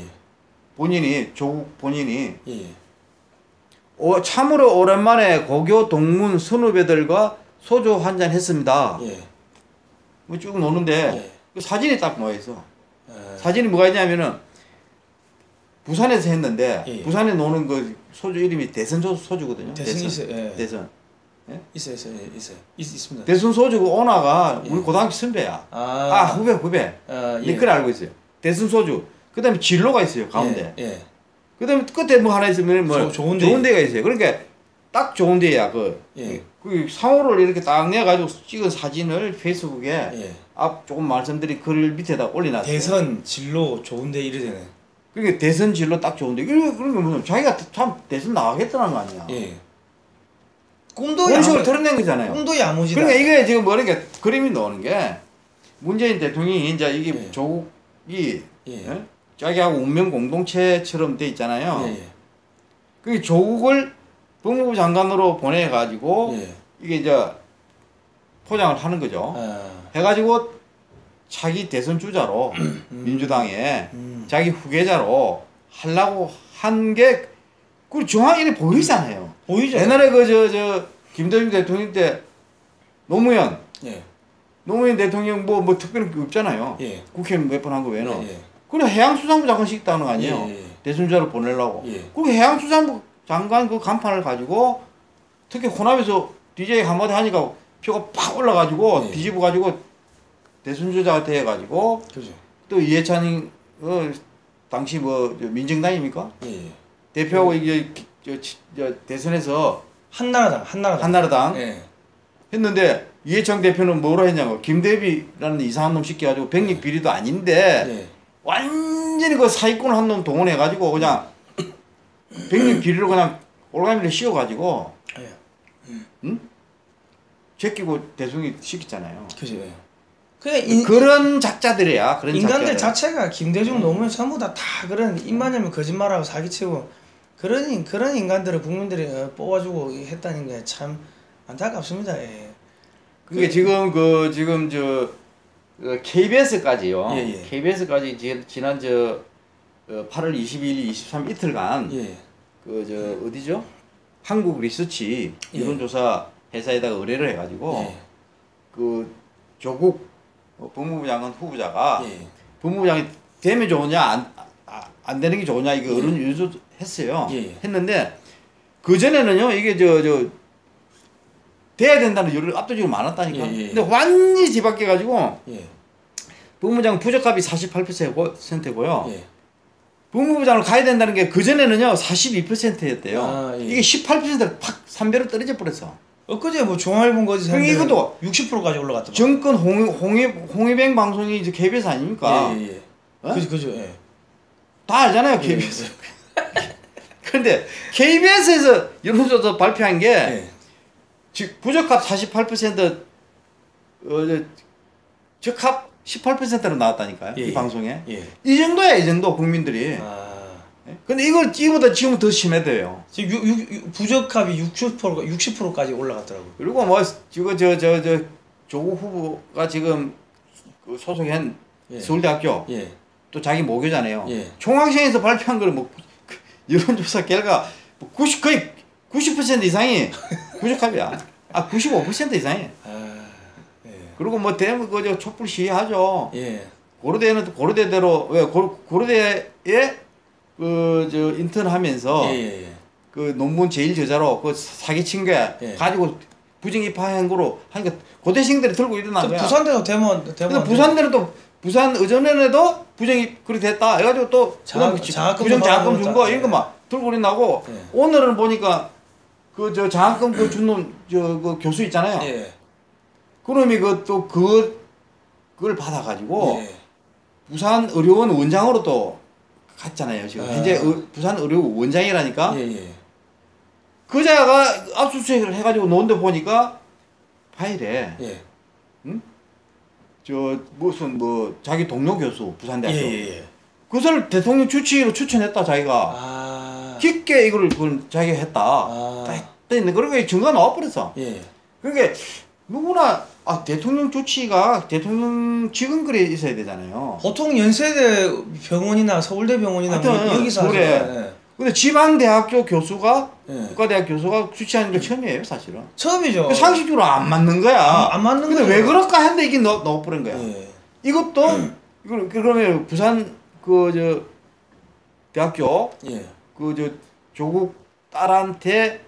본인이, 조국 본인이 예. 오, 참으로 오랜만에 고교 동문 선후배들과 소주 한잔 했습니다. 예. 뭐 쭉 노는데 예. 그 사진이 딱 모여있어. 예. 사진이 뭐가 있냐면은 부산에서 했는데 예. 부산에 노는 그 소주 이름이 대선 소주거든요. 대선, 대선. 있어요. 예. 대선. 예? 있어요, 있어요, 있어요. 있, 있습니다. 대선 소주 오나가 예. 우리 고등학교 선배야. 아, 아 후배, 후배. 아, 예. 내 글 알고 있어요. 대선 소주. 그 다음에 진로가 있어요, 가운데. 예. 예. 그 다음에 끝에 뭐 하나 있으면 뭐 조, 좋은, 좋은 데가 있어요. 그러니까 딱 좋은 데야. 그, 예. 그 상호를 이렇게 딱 내가지고 찍은 사진을 페이스북에 예. 앞 조금 말씀드린 글 밑에다 올려놨어요. 대선, 진로, 좋은 데 이래 되네. 그러니까 대선 진로 딱 좋은데, 그러니까 무슨 자기가 참 대선 나가겠다는 거 아니야. 예. 꿈도 야무지다. 원식을 털어낸 거잖아요. 꿈도 야무지다. 그러니까 이게 지금 뭐랄까, 그림이 나오는 게, 문재인 대통령이 이제 이게 예. 조국이, 예. 예? 자기하고 운명 공동체처럼 돼 있잖아요. 예. 그 조국을 법무부 장관으로 보내가지고, 예. 이게 이제 포장을 하는 거죠. 예. 해가지고, 자기 대선 주자로 음. 민주당에 음. 자기 후계자로 하려고 한 게 그 정확히 보이잖아요. 보이죠. 옛날에 그 저 저 김대중 대통령 때 노무현 예. 노무현 대통령 뭐 뭐 특별한 게 없잖아요. 예. 국회의원 몇 번 한 거 외에는. 예. 그래 해양수산부 장관씩 있다는 거 아니에요. 예. 대선 주자로 보내려고. 예. 그리고 해양수산부 장관 그 간판을 가지고 특히 호남에서 디제이 한마디 하니까 표가 팍 올라가지고 예. 뒤집어 가지고. 대선주자가 돼가지고 그죠. 또 이해찬이 어, 당시 뭐 민정당입니까? 예. 대표하고 예. 이제 저, 저 대선에서 한나라당 한나라당, 한나라당 예. 했는데 이해찬 대표는 뭐라 했냐고 김대비라는 이상한 놈 시켜가지고 백립 비리도 아닌데 예. 완전히 그 사기꾼 한 놈 동원해가지고 그냥 백립 비리로 그냥 올가미를 씌워가지고 예. 응? 제끼고 대승이 시켰잖아요. 그죠. 그래, 인, 그런 작자들이야. 그런 인간들 작자들. 자체가 김대중, 노무현 전부 다, 다 그런 입만하면 거짓말하고 사기치고 그런 그런 인간들을 국민들이 뽑아주고 했다는 게 참 안타깝습니다. 예. 그게 그, 지금 그 지금 저 케이비에스까지요. 예, 예. 케이비에스까지 지, 지난 저 팔월 이십이일, 이십삼일 이틀간 예. 그 저 어디죠? 한국 리서치 예. 여론조사 회사에다가 의뢰를 해가지고 예. 그 조국 법무부 장관 후보자가 예. 법무부 장관이 되면 좋으냐 안, 아, 안 되는 게 좋으냐 이거 이런 예. 유조했어요. 예. 했는데 그 전에는요 이게 저 저 돼야 된다는 요를 압도적으로 많았다니까. 예. 근데 완전히 뒤바뀌어 가지고 예. 법무부 장관 부적합이 사십팔 퍼센트고요. 예. 법무부 장관 가야 된다는 게 그 전에는요 사십이 퍼센트였대요. 아, 예. 이게 십팔 퍼센트를 팍 삼 배로 떨어져 버렸어. 엊그제 뭐 종알본 거지. 그러니까 이것도 육십 퍼센트까지 올라갔더만. 정권 홍, 홍의, 홍의뱅 방송이 이제 케이비에스 아닙니까? 예, 예, 예. 어? 그죠, 그죠, 예. 다 알잖아요, 케이비에스. 그런데 예, 예. 케이비에스에서 여론조사 발표한 게, 예. 즉, 부적합 사십팔 퍼센트, 어, 적합 십팔 퍼센트로 나왔다니까요, 예, 이 예. 방송에. 예. 이 정도야, 이 정도, 국민들이. 아. 근데 이걸 이보다 지금 더 심해져요. 지금 유, 유, 유, 부적합이 육십 퍼센트까지 올라갔더라고요. 그리고 뭐 지금 저 저 저 조국 후보가 지금 그 소속한 예. 서울대학교 예. 또 자기 모교잖아요. 예. 총학생에서 발표한 걸 뭐 여론조사 결과 구십 거의 구십 퍼센트 이상이 부적합이야. 아 구십오 퍼센트 이상이. 아, 예. 그리고 뭐 대문 그저 촛불 시위하죠. 예. 고려대는 고려대대로 왜 고, 고려대에 그 저 인턴하면서 예, 예, 예. 그 논문 제일 저자로 그 사기친 게 예. 가지고 부정입학한 거로 하니까 고대생들이 들고 일어난 거야. 부산대도 대만 대만. 부산대는 또 부산 의전에도 부정이 그렇게 됐다. 해가지고 또 자, 장학금 부정 장학금 준 거 이런 거 막 들고 일어나고 예. 오늘은 보니까 그 저 장학금 그 주는 저 그 교수 있잖아요. 예. 그놈이 그 또 그 그걸 받아가지고 예. 부산 의료원 원장으로 또 갔잖아요 지금. 아. 현재 의, 부산 의료 원장이라니까. 예, 예. 그자가 압수수색을 해가지고 놓은데 보니까 파일에, 예. 응? 저 무슨 뭐 자기 동료 교수 부산대학교. 예, 예, 예. 그 사람 대통령 추천으로 추천했다 자기가. 아. 깊게 이걸 그걸 자기가 했다. 아. 딱 했는데 그런 게 증거가 나와버렸어. 예. 그러니까 누구나. 아, 대통령 조치가 대통령 지금 그래 있어야 되잖아요. 보통 연세대 병원이나 서울대 병원이나 하여튼, 여기서 그래. 하잖아요. 네. 근데 지방대학교 교수가 네. 국가대학 교수가 주최하는 게 처음이에요, 사실은. 처음이죠. 상식적으로 안 맞는 거야. 안, 안 맞는 거야. 근데 거예요. 왜 그럴까 했는데 이게 넣, 넣어버린 거야. 네. 이것도 음. 이걸 그러면 부산 그 저 대학교 예. 그 저 조국 딸한테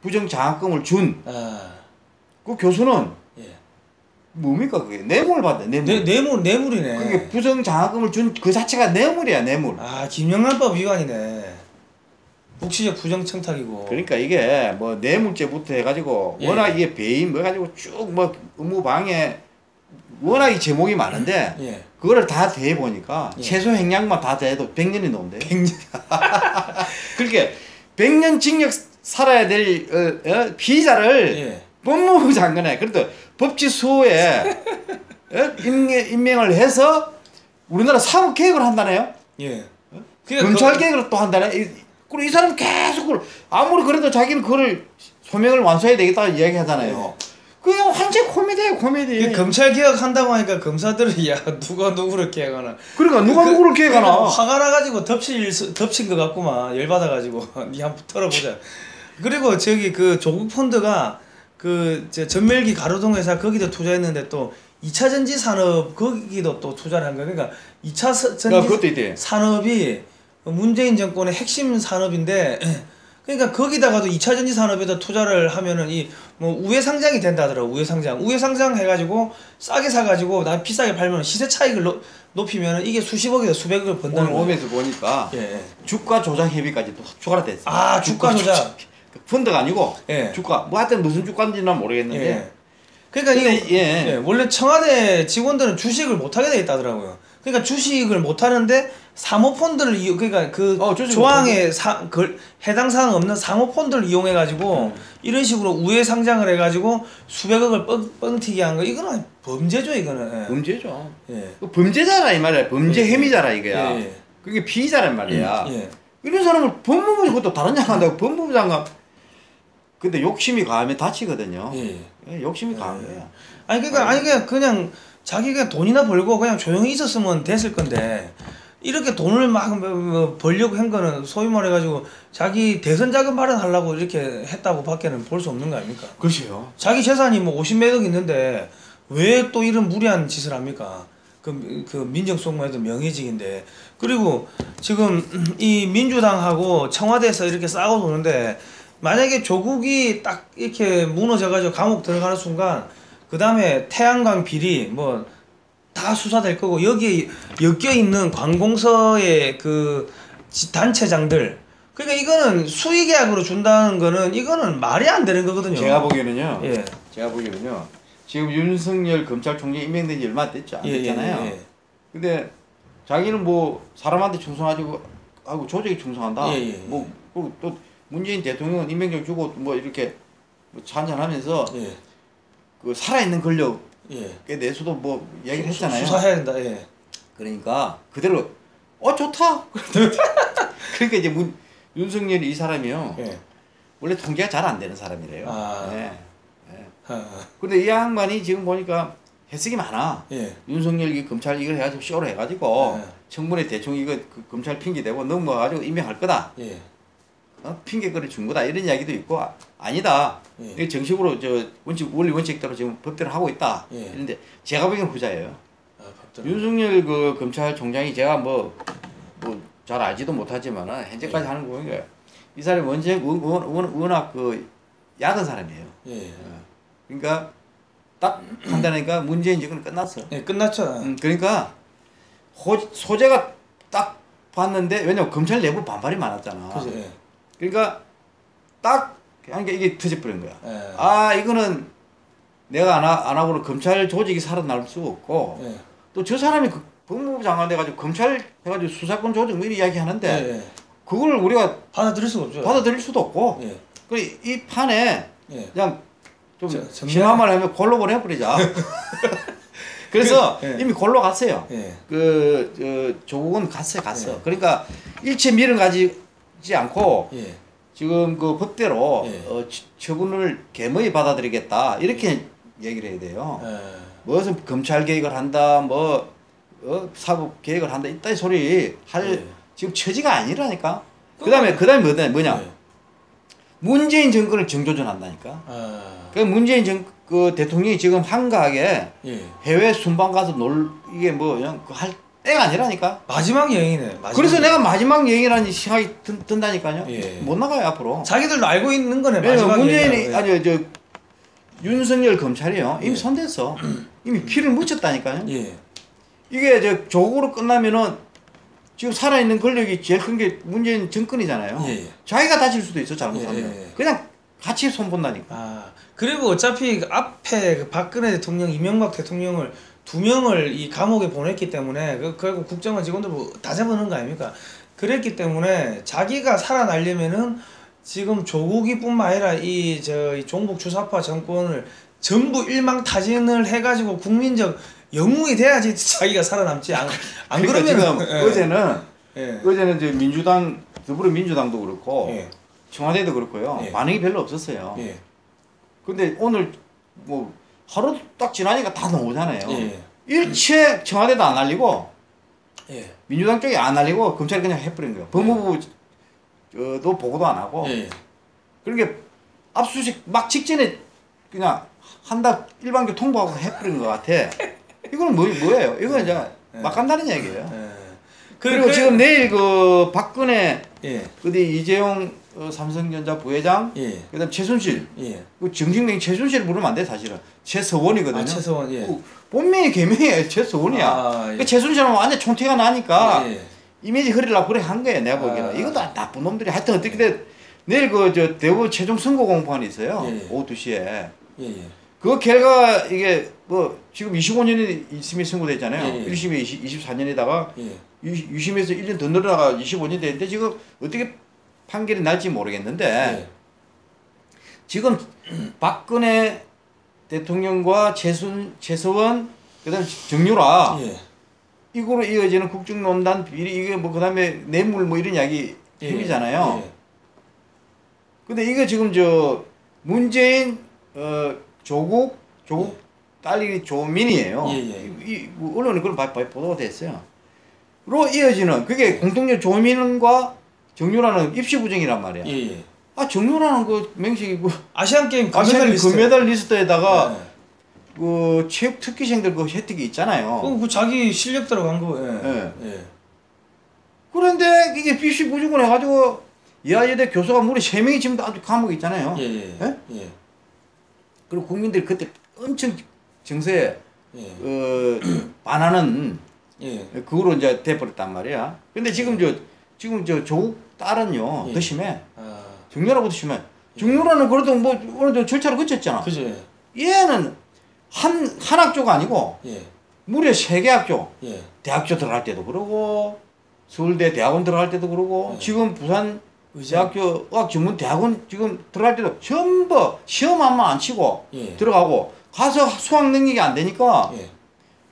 부정 장학금을 준 그 아. 교수는 예. 뭡니까 그게 뇌물 받아 뇌물 뇌, 뇌물 뇌물이네. 그게 부정 장학금을 준 그 자체가 뇌물이야 뇌물. 아 김영란법 위반이네. 복지적 부정 청탁이고. 그러니까 이게 뭐 뇌물죄부터 해가지고 예. 워낙 이게 배임 뭐 가지고 쭉 뭐 의무방해. 워낙 이 제목이 많은데 예. 그거를 다 대해보니까 예. 최소 행량만 다 대해도 백 년이 넘대요. 백 년. 그렇게 백 년 징역 살아야 될 어, 어, 피의자를 예. 법무부 장관에 그래도 법치수호에 어, 임명, 임명을 해서 우리나라 사법개혁을 한다네요. 예. 어? 검찰개혁을 또 한다네. 그리고 이 사람은 계속 그걸 아무리 그래도 자기는 그걸 소명을 완수해야 되겠다 이야기하잖아요. 예. 그냥 환제 코미디예요, 코미디. 검찰 개혁한다고 하니까 검사들은 야 누가 누구를 개혁하나. 그러니까 누가 그, 누구를 개혁하나. 화가 나가지고 덮칠 덮친 것 같구만. 열받아가지고 니 한번 털어보자. 그리고 저기 그 조국 펀드가 그 전멸기 가로등 회사 거기도 투자했는데 또 이 차 전지 산업 거기도 또 투자를 한 거니까 그러니까 이 차 전지 야, 산업이 문재인 정권의 핵심 산업인데. 그러니까 거기다가도 이 차 전지 산업에다 투자를 하면은 이 뭐 우회 상장이 된다더라고. 우회 상장. 우회 상장 해 가지고 싸게 사 가지고 나 비싸게 팔면 시세 차익을 노, 높이면은 이게 수십억에서 수백억을 번다는 거예요. 오면서 보니까 예. 주가 조작 협의까지 또 추가가 됐어. 아, 주가, 주가 조작. 펀드가 아니고 예. 주가. 뭐 하여튼 무슨 주가인지는 난 모르겠는데. 예. 그러니까 이게 예. 예. 원래 청와대 직원들은 주식을 못 하게 돼 있다더라고요. 그러니까 주식을 못 하는데 사모펀드를 이용, 그러니까 그 어, 조항에 사, 그 해당 사항 없는 사모펀드를 이용해 가지고 음. 이런 식으로 우회 상장을 해 가지고 수백억을 뻥, 뻥튀기 한 거 이거는 범죄죠 이거는. 예. 범죄죠. 예. 범죄자라 이 말이야. 범죄 혐의자라 이거야. 예. 그게 피의자란 말이야. 예. 예. 이런 사람을 법무부 그것도 다른 장관한다고 법무부 장관. 근데 욕심이 가하면 다치거든요. 예. 예. 욕심이 가한 거야. 예. 아니 그러니까 아니 그냥 그냥 자기가 돈이나 벌고 그냥 조용히 있었으면 됐을 건데. 이렇게 돈을 막 벌려고 한 거는 소위 말해가지고 자기 대선 자금 마련하려고 이렇게 했다고 밖에는 볼 수 없는 거 아닙니까? 그렇죠. 자기 재산이 뭐 오십몇 억 있는데 왜 또 이런 무리한 짓을 합니까? 그, 그 민정수석만 해도 명예직인데. 그리고 지금 이 민주당하고 청와대에서 이렇게 싸고 도는데 만약에 조국이 딱 이렇게 무너져가지고 감옥 들어가는 순간 그 다음에 태양광 비리 뭐 다 수사될 거고 여기에 엮여있는 관공서의 그 단체장들 그러니까 이거는 수의계약으로 준다는 거는 이거는 말이 안 되는 거거든요. 제가 보기에는요 예. 제가 보기에는요 지금 윤석열 검찰총장 임명된 지 얼마 됐지 않았잖아요. 예, 예, 예. 근데 자기는 뭐 사람한테 충성하지 하고 조직에 충성한다. 예, 예, 예. 뭐 그리고 또 문재인 대통령은 임명령 주고 뭐 이렇게 잔잔하면서 예. 그 살아있는 권력 예. 내수도 뭐 얘기를 했잖아요. 수사해야 된다. 예. 그러니까 그대로 어 좋다. 그러니까 이제 문, 윤석열이 이 사람이요. 예. 원래 통제가 잘 안 되는 사람이래요. 아. 예. 예. 아. 근데 이 양반이 지금 보니까 해석이 많아. 예. 윤석열이 검찰 이걸 해가지고 쇼를 해가지고 예. 청문회 대충 이거 그 검찰 핑계 대고 넘어가가지고 임명할 거다. 예. 어? 핑계거리 준 거다 이런 이야기도 있고 아, 아니다 예. 정식으로 저 원칙 원리 원칙대로 지금 법대로 하고 있다 예. 이런데 제가 보기엔 후자예요. 아, 윤석열 그 검찰총장이 제가 뭐 뭐 잘 알지도 못하지만은 현재까지 예. 하는 거 보니까 이 사람이 원체 워낙 그 약한 사람이에요. 예. 어. 그러니까 딱 한다니까 문재인 지금 끝났어. 예, 끝났죠. 음, 그러니까 호, 소재가 딱 봤는데 왜냐면 검찰 내부 반발이 많았잖아. 그치, 예. 그러니까 딱 그러니까 이게 터져버린 거야. 예. 아 이거는 내가 안, 하, 안 하고는 검찰 조직이 살아날 수가 없고 예. 또 저 사람이 그 법무부 장관 돼가지고 검찰 해가지고 수사권 조직 뭐 이야기 하는데 예. 그걸 우리가 받아들일 수가 없죠. 받아들일 수도 없고 예. 그래 이 판에 예. 그냥 좀 심화만 하면 골로 보내버리자. 그래서 그, 예. 이미 골로 갔어요. 예. 그 어, 조국은 갔어요, 갔어. 예. 그러니까 일체 미련 가지. 지 않고 예. 지금 그 법대로 예. 어, 처분을 개머리 받아들이겠다 이렇게 얘기를 해야 돼요. 네. 무슨 검찰 개혁을 한다, 뭐 어? 사법 개혁을 한다, 이따위 소리 할 네. 지금 처지가 아니라니까. 그 다음에 그 다음에 뭐냐, 뭐냐? 네. 문재인 정권을 정조전한다니까. 아... 그 문재인 정, 그 대통령이 지금 한가하게 예. 해외 순방 가서 놀 이게 뭐 그냥 할 때가 아니라니까. 마지막 여행이네. 마지막 그래서 여행. 내가 마지막 여행이라는 생각이 든, 든다니까요. 예. 못 나가요 앞으로. 자기들도 알고 있는 거네. 마지막 문재인이 아니 저 윤석열 검찰이요 이미 예. 손댔어. 이미 피를 묻혔다니까요. 예. 이게 저 조국으로 끝나면은. 지금 살아있는 권력이 제일 큰 게 문재인 정권이잖아요. 예, 예. 자기가 다칠 수도 있어, 잘못하면. 예, 예. 그냥 같이 손본다니까. 아, 그리고 어차피 그 앞에 그 박근혜 대통령, 이명박 대통령을 두 명을 이 감옥에 보냈기 때문에 그, 결국 국정원 직원들 뭐 다 잡아놓은 거 아닙니까? 그랬기 때문에 자기가 살아나려면은 지금 조국이 뿐만 아니라 이, 저, 이 종북 주사파 정권을 전부 일망타진을 해가지고 국민적 영웅이 돼야지 자기가 살아남지. 안, 안 그러니까 그러면 지금 예. 어제는 예. 어제는 이제 민주당 더불어민주당도 그렇고 예. 청와대도 그렇고요 예. 반응이 별로 없었어요. 예. 근데 오늘 뭐 하루 딱 지나니까 다 나오잖아요. 예. 일체 청와대도 안 알리고 예. 민주당 쪽이 안 알리고 검찰이 그냥 해버린 거예요. 법무부도 예. 보고도 안 하고 예. 그러니까 압수수색 막 직전에 그냥 한달 일반교 통보하고 해버린 것 같아. 이거는 뭐, 뭐예요? 이거는 이제 네. 막 간다는 얘기예요. 네. 그리고 그래. 지금 내일 그 박근혜, 예. 어디 이재용 어, 삼성전자 부회장, 예. 그 다음 최순실, 예. 그 정직맹이 최순실 물으면 안 돼, 사실은. 최서원이거든요. 아, 최서원, 예. 그, 본명이 개명이에요. 최서원이야. 아, 예. 그 최순실은 완전 총태가 나니까 예. 이미지 흐리려고 그래 한 거예요. 내가 보기에는. 아, 이것도 아, 나쁜 놈들이. 하여튼 어떻게 돼. 내일 그 저 대법 최종 선고 공판이 있어요. 예. 오후 두 시에. 예예. 그 결과 이게 뭐 지금 이십오 년이 일 심에 선고됐잖아요. 예예. 일 심에 이십, 이십사 년에다가 예. 이 심에서 일 년 더 늘어나가 이십오 년 됐는데 지금 어떻게 판결이 날지 모르겠는데 예. 지금 박근혜 대통령과 최순, 최서원 그다음 정유라 예. 이거로 이어지는 국정농단 비리 이게 뭐 그다음에 뇌물 뭐 이런 이야기 혐의잖아요. 예. 예. 근데 이게 지금 저 문재인 어 조국 조국 예. 딸이 조민이에요. 예, 예. 이, 이 언론에 그런 보도가 됐어요. 로 이어지는 그게 공통적 조민과 정유라는 입시 부정이란 말이야. 예, 예. 아 정유라는 그 맹식이 뭐 아시안 게임 금메달 리스트. 금메달 리스트에다가 예. 그 체육 특기생들 그 혜택이 있잖아요. 그, 그 자기 실력 들어간 거. 예. 예. 예. 그런데 이게 입시 부정을 해가지고 이화여대 교수가 무려 세 명이 지금 아주 감옥에 있잖아요. 예, 예. 예? 예. 그리고 국민들이 그때 엄청 정세에 예. 어, 반하는 예. 그거로 이제 돼버렸단 말이야. 근데 지금 저 지금 저 조국 딸은요 예. 더 심해. 아. 정유라보다 심해. 예. 정유라는 그래도 뭐 어느 정도 절차를 거쳤잖아. 그치. 얘는 한 한 학교가 아니고 예. 무려 세 개 학교. 예. 대학교 들어갈 때도 그러고 서울대 대학원 들어갈 때도 그러고 예. 지금 부산 의대학교 의학전문대학원 지금 들어갈 때도 전부 시험 한 번 안 치고 예. 들어가고 가서 수학 능력이 안 되니까 예.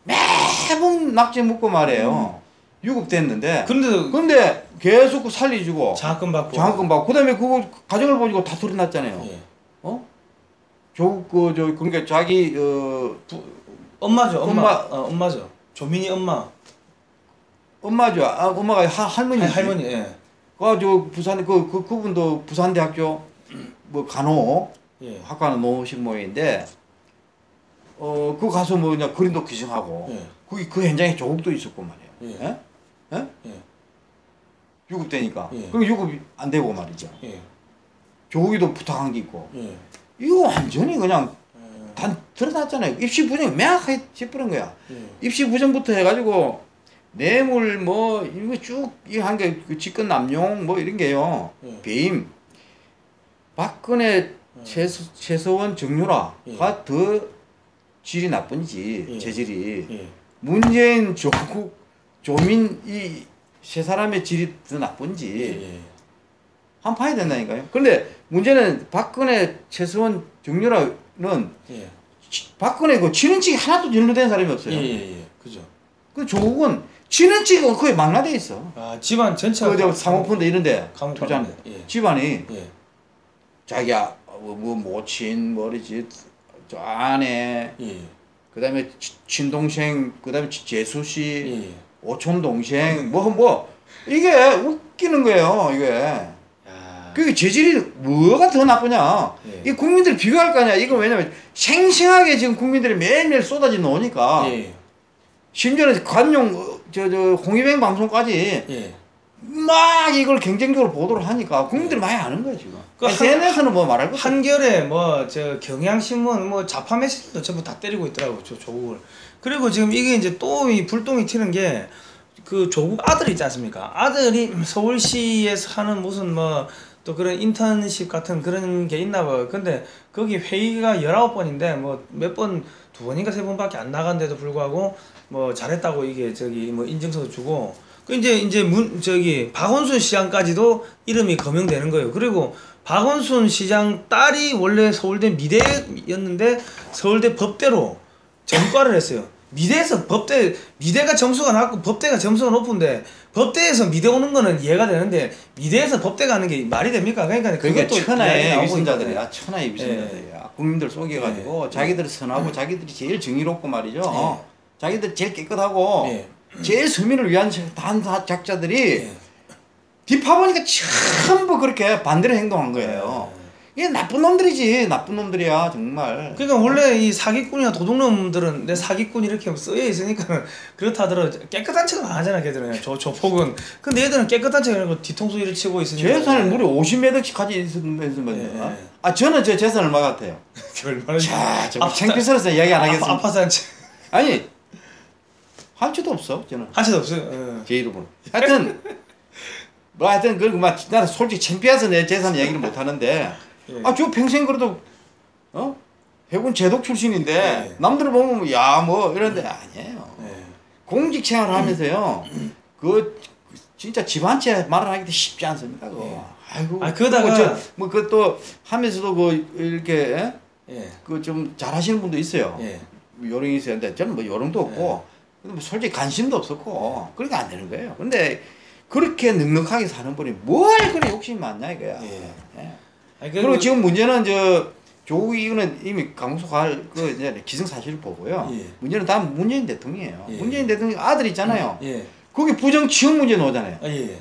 매번 낙제 묻고 말이에요. 음. 유급됐는데 근데, 근데 계속 살려주고 장학금 받고 장학금 받고 그 다음에 그거 가정을 보시고 다 소리났잖아요. 예. 어? 조국 그 저 그러니까 자기 어 부, 엄마죠 엄마 엄마 어, 엄마죠 조민이 엄마 엄마죠 아 엄마가 하, 할머니 할머니 예. 그저 부산 그, 그 그분도 부산대학교 뭐 간호 예. 학과는 노신 모양인데 어 그 가서 뭐 그냥 그림도 기증하고 예. 거기 그 현장에 조국도 있었고 말이에요. 예? 예? 예. 유급되니까 예. 그럼 유급이 안 되고 말이죠. 예. 조국이도 부탁한 게 있고 예. 이거 완전히 그냥 예. 단 드러났잖아요. 입시 부정 명확하게 짚으는 거야. 예. 입시 부정부터 해가지고. 뇌물 뭐 이거 쭉 이 한 게 그 직권 남용 뭐 이런 게요 예. 배임 박근혜 예. 최서, 최서원 정유라가 예. 더 질이 나쁜지 예. 재질이 예. 문재인 조국 조민 이 세 사람의 질이 더 나쁜지 예. 한 파야 된다니까요. 그런데 문제는 박근혜 최서원 정유라는 예. 박근혜 그 친인척이 하나도 연루된 사람이 없어요. 예예예 예. 그죠. 그 조국은 지는 지금 거의 망라돼 있어. 아 집안 전체가. 그 상호펀드 이런데 투자는 예. 집안이 예. 자기야 뭐 모친 머리짓 저 안에 예. 그다음에 친동생, 그다음에 재수 씨, 예. 오촌 동생 뭐뭐 뭐. 이게 웃기는 거예요. 이게 야. 그게 재질이 뭐가 더 나쁘냐? 예. 이 국민들이 비교할 거냐? 이건 왜냐면 생생하게 지금 국민들이 매일매일 쏟아지는 오니까 예. 심지어는 관용 저저 저 홍위병 방송까지. 예. 막 이걸 경쟁적으로 보도를 하니까 국민들이 많이 아는 거야 지금. 그 에스엔에스는 뭐 말할 거 한겨레 뭐 저 경향신문 뭐 좌파 매체들도 전부 다 때리고 있더라고 저 조국을. 그리고 지금 이게 이제 또 이 불똥이 튀는 게 그 조국 아들 있지 않습니까? 아들이 서울시에서 하는 무슨 뭐 또 그런 인턴십 같은 그런 게 있나 봐. 근데 거기 회의가 열아홉 번인데 뭐 몇 번 두 번인가 세 번밖에 안 나간데도 불구하고 뭐 잘했다고 이게 저기 뭐 인증서도 주고. 이제, 이제, 문, 저기, 박원순 시장까지도 이름이 거명되는 거예요. 그리고 박원순 시장 딸이 원래 서울대 미대였는데 서울대 법대로 전과를 했어요. 미대에서 법대, 미대가 점수가 낮고 법대가 점수가 높은데 법대에서 미대 오는 거는 이해가 되는데 미대에서 법대 가는 게 말이 됩니까? 그러니까 그것도 천하의 미신자들이야. 천하의 미신자들이야. 예. 국민들 속여가지고 예. 자기들이 선하고 음. 자기들이 제일 정의롭고 말이죠. 예. 자기들이 제일 깨끗하고. 예. 제일 서민을 위한 단사 작자들이 예. 뒷파보니까 전부 그렇게 반대로 행동한 거예요. 이게 나쁜 놈들이지. 나쁜 놈들이야 정말. 그러니까 원래 이 사기꾼이나 도둑놈들은 내 사기꾼 이렇게 쓰여 있으니까 그렇다 하더라도 깨끗한 척은 안 하잖아 걔들은. 저, 저 폭은. 근데 얘들은 깨끗한 척 이런 뒤통수를 치고 있으니까. 재산을 무려 오십 매덕씩까지 있었는데. 예. 아 저는 제 재산 얼마 같아요? 얼마나 자, 좀 창피스러워서 이야기 안 하겠습니다. 아파산 아니 한치도 없어, 저는. 한치도 없어요? 제 이름으로. 하여튼, 뭐 하여튼, 그리고 막, 나는 솔직히 창피해서 내 재산 얘기를 못 하는데, 예. 아, 저 평생 그래도, 어? 해군 제독 출신인데, 예. 남들을 보면, 야, 뭐, 이런데, 아니에요. 예. 공직 생활을 하면서요, 그, 진짜 집 한 채 말을 하기도 쉽지 않습니다, 그거. 예. 아이고. 아, 그러다가. 저, 뭐, 그것도 하면서도 뭐, 이렇게, 예. 그 좀 잘 하시는 분도 있어요. 예. 요령이 있었는데, 저는 뭐 요령도 없고, 예. 솔직히 관심도 없었고 그러니까 안 되는 거예요. 근데 그렇게 넉넉하게 사는 분이 뭘 그래 욕심이 많냐 이거야. 예. 예. 아니, 그리고 그... 지금 문제는 저 조국 이거는 이미 강소할 그 이제 기승사실을 보고요. 예. 문제는 다음 문재인 대통령이에요. 예. 문재인 대통령 아들 있잖아요. 예. 거기 부정취업 문제 나오잖아요. 예.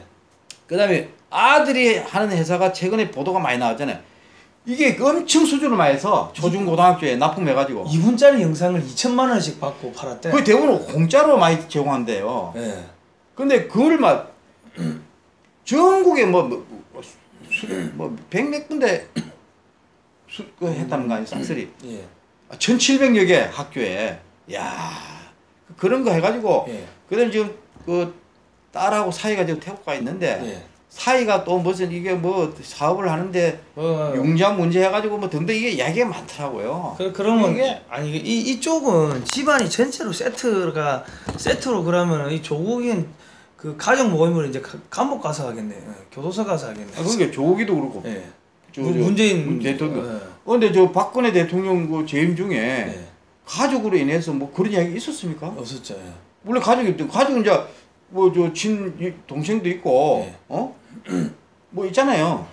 그다음에 아들이 하는 회사가 최근에 보도가 많이 나왔잖아요. 이게 엄청 수준을 많이 해서 초중고등학교에 납품해가지고 이 분짜리 영상을 이천만 원씩 받고 팔았대. 그 대부분 공짜로 많이 제공한대요. 네. 근데 그걸 막 전국에 뭐, 뭐, 뭐 백몇 군데 그 했다는 거 아니에요. 싹쓸이. 예. 천칠백여 개 학교에 야 그런 거 해가지고 예. 그다음 지금 그 딸하고 사이가 지금 태국가 있는데 예. 사이가 또 무슨 이게 뭐 사업을 하는데 어, 융자 문제 해가지고 뭐 등등 이게 이야기가 많더라고요. 그, 그러면 이게 아니 이 이쪽은 집안이 전체로 세트가 세트로 그러면 이 조국인 그 가정 모임을 이제 감옥 가서 하겠네. 교도소 가서 하겠네. 아, 그러니까 조국이도 그렇고. 예. 저, 저, 문재인 대통령. 예. 근데 저 박근혜 대통령 그 재임 중에 예. 가족으로 인해서 뭐 그런 이야기 있었습니까? 없었죠. 예. 원래 가족이 없죠. 가족은 이제 뭐 저 친 동생도 있고 예. 어? 뭐 있잖아요.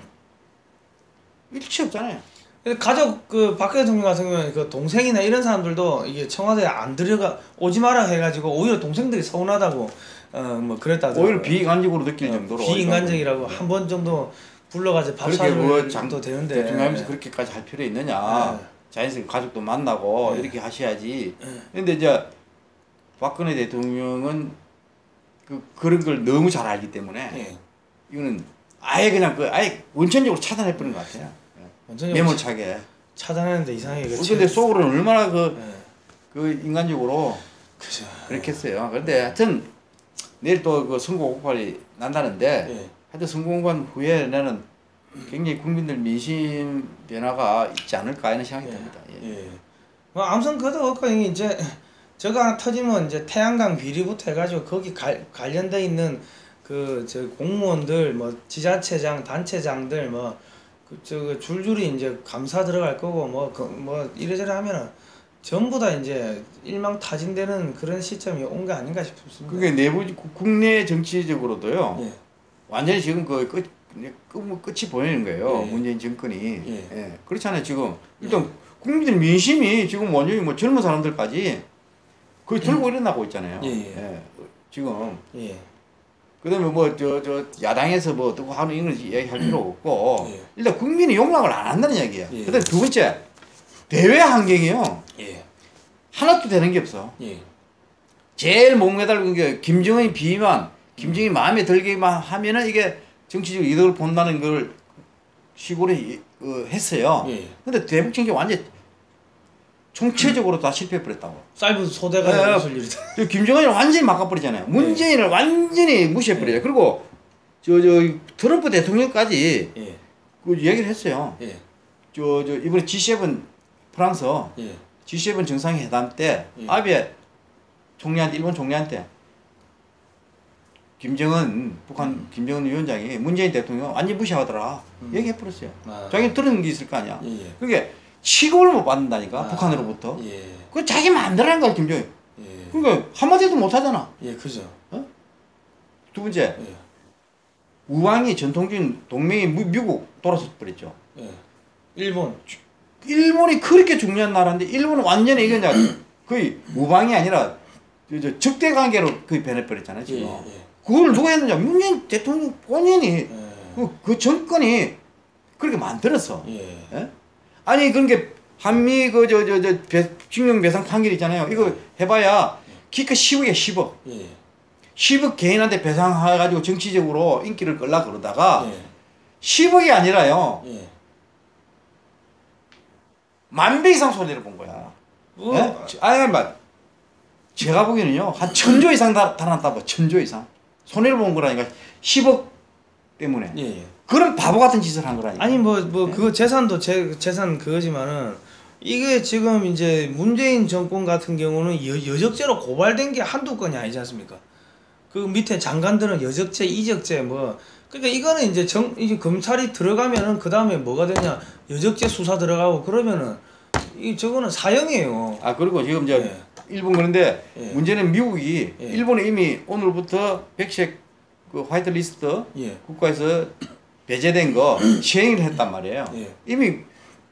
일치 없잖아요. 근데 가족 그 박근혜 대통령 같은 경우는 그 동생이나 이런 사람들도 이게 청와대에 안 들어가 오지 마라 해가지고 오히려 동생들이 서운하다고 어 뭐 그랬다고. 오히려 비인간적으로 느낄 어, 정도로. 비인간적이라고 한 번 정도 불러가지고 밥 사주면 장도 되는데. 대통령하면서 그렇게까지 할 필요 있느냐. 예. 자연스럽게 가족도 만나고 예. 이렇게 하셔야지. 예. 근데 이제 박근혜 대통령은 그 그런 걸 너무 잘 알기 때문에. 예. 이거는 아예 그냥 그 아예 원천적으로 차단해버린 것 같아요. 매몰차게 차단했는데 이상하게. 근데 속으로는 얼마나 그, 네. 그 인간적으로 그죠. 그렇겠어요. 그런데 하여튼 내일 또 그 선거 공판이 난다는데 네. 하여튼 선거 공판 후에 나는 굉장히 국민들 민심 변화가 있지 않을까 이런 생각이 네. 듭니다. 예. 예. 뭐 아무튼 그래도 이제 저거 하나 터지면 이제 태양광 비리부터 해가지고 거기 갈, 관련돼 있는 그 저 공무원들 뭐 지자체장 단체장들 뭐 그 저 줄줄이 이제 감사 들어갈 거고 뭐 그 뭐 이래저래 하면은 전부 다 이제 일망타진되는 그런 시점이 온 거 아닌가 싶습니다. 그게 내부 국내 정치적으로도요. 예. 완전히 지금 그 끝 끝 끝이 보이는 거예요. 예. 문재인 정권이. 예. 예. 그렇잖아요 지금 일단 예. 국민들 민심이 지금 완전히 뭐 젊은 사람들까지 거의 들고 예. 일어나고 있잖아요. 예. 예. 지금. 예. 그 다음에 뭐, 저, 저, 야당에서 뭐, 어떻게 하는 이런 얘기 할 필요 없고, 예. 일단 국민이 용납을 안 한다는 얘기야. 예. 그 다음에 두 번째, 대외 환경이요. 예. 하나도 되는 게 없어. 예. 제일 목매달린 게 김정은이 비만, 김정은이 마음에 들게만 하면은 이게 정치적 이득을 본다는 걸 시골에 어, 했어요. 예. 근데 대북 정책 완전 총체적으로 다 실패해버렸다고. 짧은 소대가 무슨 일이다. 김정은이 완전히 막아버리잖아요. 문재인을 예. 완전히 무시해버려요. 예. 그리고 저, 저 트럼프 대통령까지 예. 그 얘기를 했어요. 예. 저, 저 이번에 지 세븐 프랑스 예. 지 세븐 정상회담 때 예. 아베 총리한테 일본 총리한테 김정은 북한 음. 김정은 위원장이 문재인 대통령 완전 무시하더라 음. 얘기해버렸어요. 아. 자기 들은 게 있을 거 아니야. 예. 그게 취급을 못 받는다니까 아. 북한으로부터. 예. 그 자기 마음대로 하는 거야 김정은. 예. 그러니까 한마디도 못 하잖아. 예, 그죠. 어? 두 번째 예. 우방이 전통적인 동맹이 미국 돌아서 버렸죠. 예. 일본. 일본이 그렇게 중요한 나라인데 일본은 완전히 이건 거의 우방이 아니라 적대 관계로 거의 변해버렸잖아요 지금. 예, 예. 그걸 누가 했느냐? 문재인 대통령 본인이 예. 그 정권이 그렇게 만들었어. 예. 예? 아니 그런 게 한미 그 저 저 저 징용 배상 판결 있잖아요. 이거 해봐야 기껏 십억이야 십억. 예. 십억 개인한테 배상해가지고 정치적으로 인기를 끌라 그러다가 예. 십억이 아니라요. 예. 만배 이상 손해를 본 거야. 어? 네? 아니, 막 제가 보기에는요 한 천조 이상 다 달아났다고 천조 이상 손해를 본 거라니까 십억 때문에. 예, 예. 그런 바보 같은 짓을 한 거라니까. 아니 뭐뭐 뭐 네? 그거 재산도 제, 재산 그거지만은 이게 지금 이제 문재인 정권 같은 경우는 여, 여적죄로 고발된 게 한두 건이 아니지 않습니까? 그 밑에 장관들은 여적죄, 이적죄 뭐. 그러니까 이거는 이제 정 이제 검찰이 들어가면은 그 다음에 뭐가 되냐 여적죄 수사 들어가고 그러면은 이 저거는 사형이에요. 아 그리고 지금 이제 예. 일본 그런데 예. 문제는 미국이 예. 일본에 이미 오늘부터 백색 그 화이트리스트 예. 국가에서 배제된 거 시행을 했단 말이에요. 예. 이미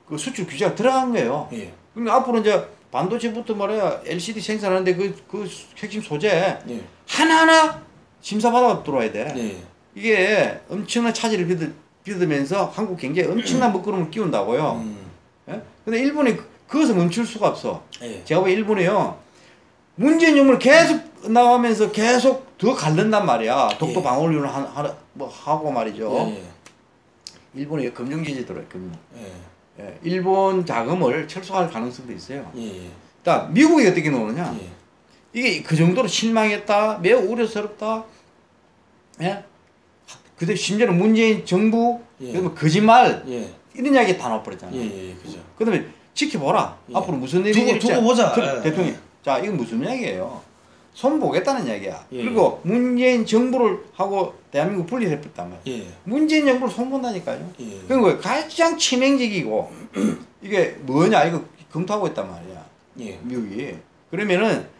그 수출 규제가 들어간 거예요. 예. 그러니까 앞으로 이제 반도체부터 말이야 엘씨디 생산하는데 그 그 핵심 소재 예. 하나하나 심사받아 들어와야 돼. 예. 이게 엄청난 차질을 빚을, 빚으면서 한국 경제에 엄청난 먹구름을 끼운다고요. 음. 예? 근데 일본이 그것을 멈출 수가 없어. 예. 제가 보기엔 일본이요. 문재인 정부를 계속 나오면서 계속 더 갈른단 말이야. 독도 예. 방어훈련 뭐 하고 말이죠. 예. 일본이 금융제재 들어요. 금융. 예. 예. 일본 자금을 철수할 가능성도 있어요. 예. 자, 미국이 어떻게 나오느냐. 예. 이게 그 정도로 실망했다. 매우 우려스럽다. 예? 그때 심지어는 문재인 정부, 예. 거짓말, 예. 이런 이야기 다 나와버렸잖아요. 예, 예, 그죠. 그 다음에 지켜보라. 예. 앞으로 무슨 일이 있을지. 두고 보자. 그, 대통령. 예. 자, 이건 무슨 이야기예요? 손 보겠다는 이야기야. 예. 그리고 문재인 정부를 하고 대한민국 분리해버렸단 말이에요. 예. 문재인 정부를 손 본다니까요. 예. 그러니까 가장 치명적이고, 이게 뭐냐, 이거 검토하고 있단 말이야. 예. 미국이. 그러면은,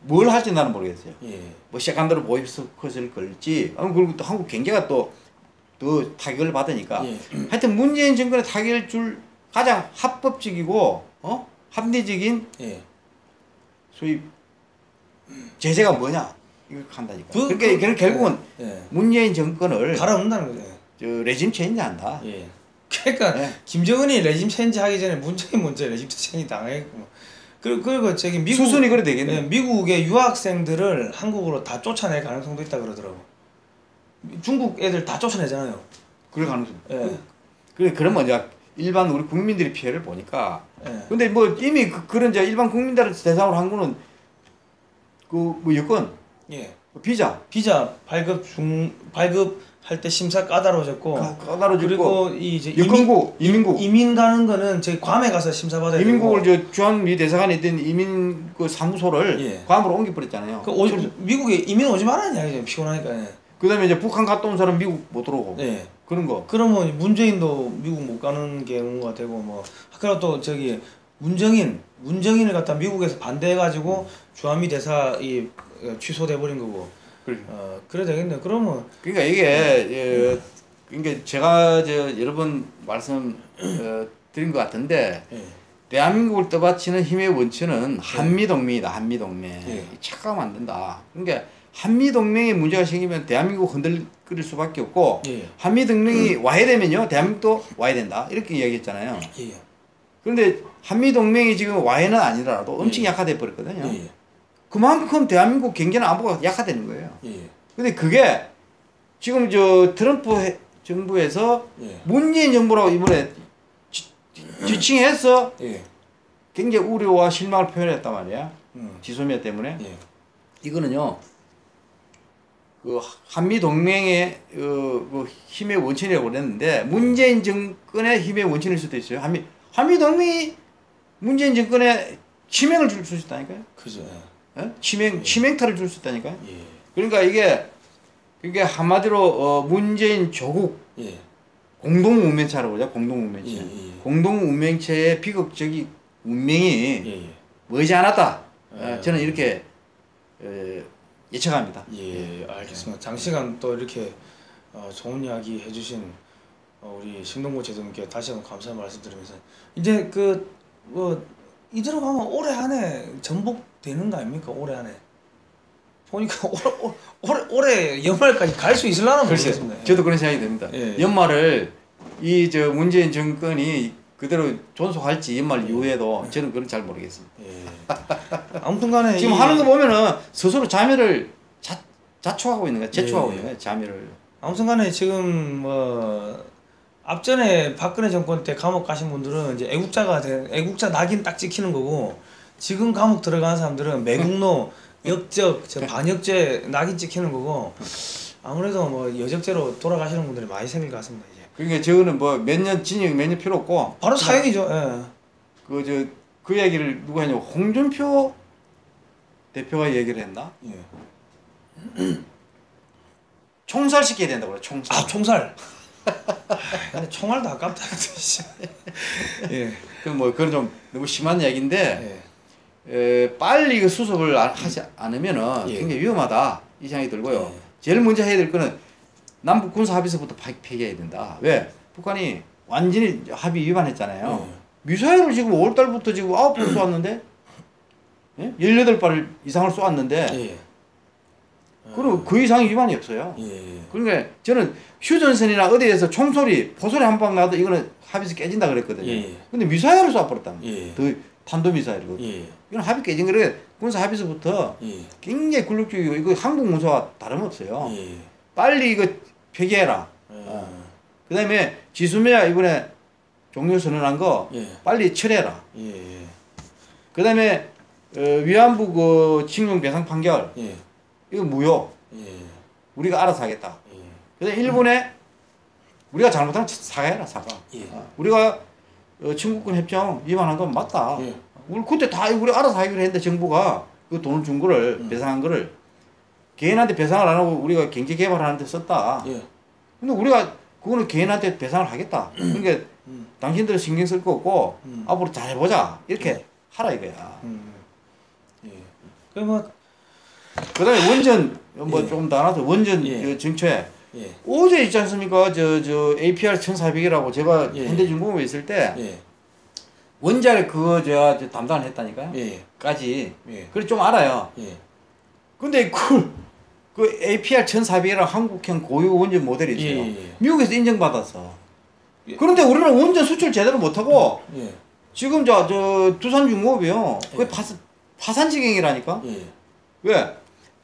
뭘 할지 나는 모르겠어요. 예. 뭐 시작한 대로 보이스컷을 걸지, 그리고 또 한국 경제가 또, 또 타격을 받으니까. 예. 하여튼 문재인 정권에 타격을 줄 가장 합법적이고, 어? 합리적인, 예. 소위, 제재가 뭐냐? 이걸 한다니까. 그, 그러니까 그, 그, 결국은 예. 문재인 정권을. 갈아엎는다는 거죠. 저, 레짐 체인지 한다. 예. 그러니까, 예. 김정은이 레짐 체인지 하기 전에 문재인 먼저 레짐 체인지 당했고. 그리고, 그리고 저기 미국, 수순이 그래 되겠네. 예, 미국의 유학생들을 한국으로 다 쫓아낼 가능성도 있다 그러더라고. 중국 애들 다 쫓아내잖아요. 그럴 가능성. 예. 그래 그러면 이제 일반 우리 국민들이 피해를 보니까. 예. 근데 뭐 이미 그, 그런 이제 일반 국민들을 대상으로 한 거는 그 뭐 여권. 예. 비자. 비자 발급 중 발급. 할 때 심사 까다로워졌고, 까, 까다로워졌고 그리고 이 이제 여권구, 이민국, 이민 가는 거는 저희 괌에 가서 심사 받아야 되고 이민국을 저 주한미 대사관에 있던 이민 그 사무소를 예. 괌으로 옮겨버렸잖아요. 그 오, 미국에 이민 오지 말라는 이야기죠. 피곤하니까. 예. 그다음에 이제 북한 갔다 온 사람 미국 못 들어오고 예. 그런 거. 그러면 문재인도 미국 못 가는 경우가 되고 뭐. 그리고 또 저기 문정인, 문정인을 갖다 미국에서 반대해가지고 주한미 대사 이 취소돼 버린 거고. 그래. 어, 그래 되겠네. 그러면 그러니까 이게 예, 음. 그러니까 제가 저 여러 번 말씀 어, 드린 것 같은데 예. 대한민국을 떠받치는 힘의 원천은 한미동맹이다. 한미동맹. 예. 착각하면 안 된다. 그러니까 한미동맹에 문제가 생기면 대한민국 흔들릴 수밖에 없고 예. 한미동맹이 음. 와야 되면요. 대한민국도 와야 된다. 이렇게 이야기했잖아요. 예. 그런데 한미동맹이 지금 와해는 아니더라도 엄청 예. 약화돼 버렸거든요. 예. 그만큼 대한민국 경제나 안보가 약화되는 거예요. 예. 근데 그게 지금 저 트럼프 해, 정부에서 예. 문재인 정부라고 이번에 지, 지칭해서 예. 굉장히 우려와 실망을 표현했단 말이야. 음. 지소미아 때문에. 예. 이거는요. 그 한미동맹의 어, 그 힘의 원천이라고 그랬는데 문재인 정권의 힘의 원천일 수도 있어요. 한미, 한미동맹이 문재인 정권에 치명을 줄 수 있다니까요. 그죠. 예? 치명, 예. 치명타를 줄 수 있다니까요. 예. 그러니까 이게 이게 한마디로 어 문재인 조국 예. 공동 운명체라고 보자. 공동 운명체. 예, 예. 공동 운명체의 비극적인 운명이 예, 예. 머지않았다. 예, 저는 이렇게 예, 예측합니다. 예, 알겠습니다. 예. 장시간 또 이렇게 어, 좋은 이야기 해주신 어, 우리 신동구 제동님께 다시 한번 감사의 말씀드리면서 이제 그 뭐 이대로 가면 올해 안에 전복되는 거 아닙니까? 올해 안에. 보니까 올해, 올해, 올해 연말까지 갈 수 있을라나 모르겠습니다. 저도 그런 생각이 듭니다. 예. 연말을 이 저 문재인 정권이 그대로 존속할지 연말 예. 이후에도 저는 그건 잘 모르겠습니다. 예. 아무튼간에 지금 이... 하는 거 보면은 스스로 자멸을 자, 자초하고 있는 거야, 제초하고 예. 있는 거야, 자멸을. 아무튼간에 지금 뭐 앞전에 박근혜 정권 때 감옥 가신 분들은 이제 애국자가 된 애국자 낙인 딱 찍히는 거고 지금 감옥 들어가는 사람들은 매국노 역적, 저 반역죄 낙인 찍히는 거고 아무래도 뭐 여적죄로 돌아가시는 분들이 많이 생길 것 같습니다. 이제. 그러니까 저거는 뭐 몇 년 징역 몇 년 필요 없고 바로 사형이죠. 예. 그 저 그 얘기를 누가 했냐고 홍준표 대표가 얘기를 했나? 예. 총살 시켜야 된다고 그래. 총살. 아 총살. 근데 총알도 아깝다. 예. 그럼 뭐 그건 좀 너무 심한 얘기인데. 예. 에, 빨리 그 수습을 안, 하지 않으면은 예. 굉장히 위험하다 이 생각이 들고요. 예. 제일 먼저 해야 될 거는 남북 군사 합의서부터 폐기해야 된다. 왜? 북한이 완전히 합의 위반했잖아요. 예. 미사일을 지금 오월 달부터 지금 아홉 발 쏘았는데 예? 열여덟 발 이상을 쏘았는데 예. 그리고 그 이상의 위반이 없어요. 예. 그러니까 저는 휴전선이나 어디에서 총소리, 포소리 한 방 나도 이거는 합의서 깨진다 그랬거든요. 예. 근데 미사일을 쏴버렸단 말이에요. 예. 탄도미사일이고 예. 이건 합의 깨진 거래 군사 합의서부터 예. 굉장히 굴욕적이고 이거 한국 문서와 다름없어요. 예. 빨리 이거 폐기해라. 예. 어. 그 다음에 지소미아 이번에 종료 선언한 거 예. 빨리 철회해라. 예. 그 다음에 어, 위안부 그 징용 배상 판결 예. 이거 무효. 예. 우리가 알아서 하겠다. 예. 그 다음에 일본에 음. 우리가 잘못하면 사과해라 사과. 예. 어. 우리가 어, 청구권 협정 위반한 건 맞다. 예. 우리 그때 다 우리 알아서 하기로 했는데 정부가 그 돈을 준 거를 음. 배상한 거를 개인한테 배상을 안 하고 우리가 경제 개발하는 데 썼다. 예. 근데 우리가 그거는 개인한테 배상을 하겠다. 그러니까 음. 당신들 신경 쓸 거 없고 음. 앞으로 잘 해보자 이렇게 예. 하라 이거야. 음. 예. 그러면 그다음에 원전 뭐 예. 조금 더 나눠서 원전 예. 정체. 예. 어제 있지 않습니까? 저, 저, 에이피알 천사백이라고 제가 예. 현대중공업에 있을 때, 예. 원자를 그거 제가 담당을 했다니까요? 예. 까지. 예. 그래서 좀 알아요. 예. 근데 그, 그 에이피알 천사백이라고 한국형 고유 원전 모델이 있어요. 예. 예. 미국에서 인정받았어. 예. 그런데 우리는 원전 수출 제대로 못하고, 예. 지금 저, 저, 두산중공업이요. 예. 그 파산, 파산 지경이라니까? 예. 왜?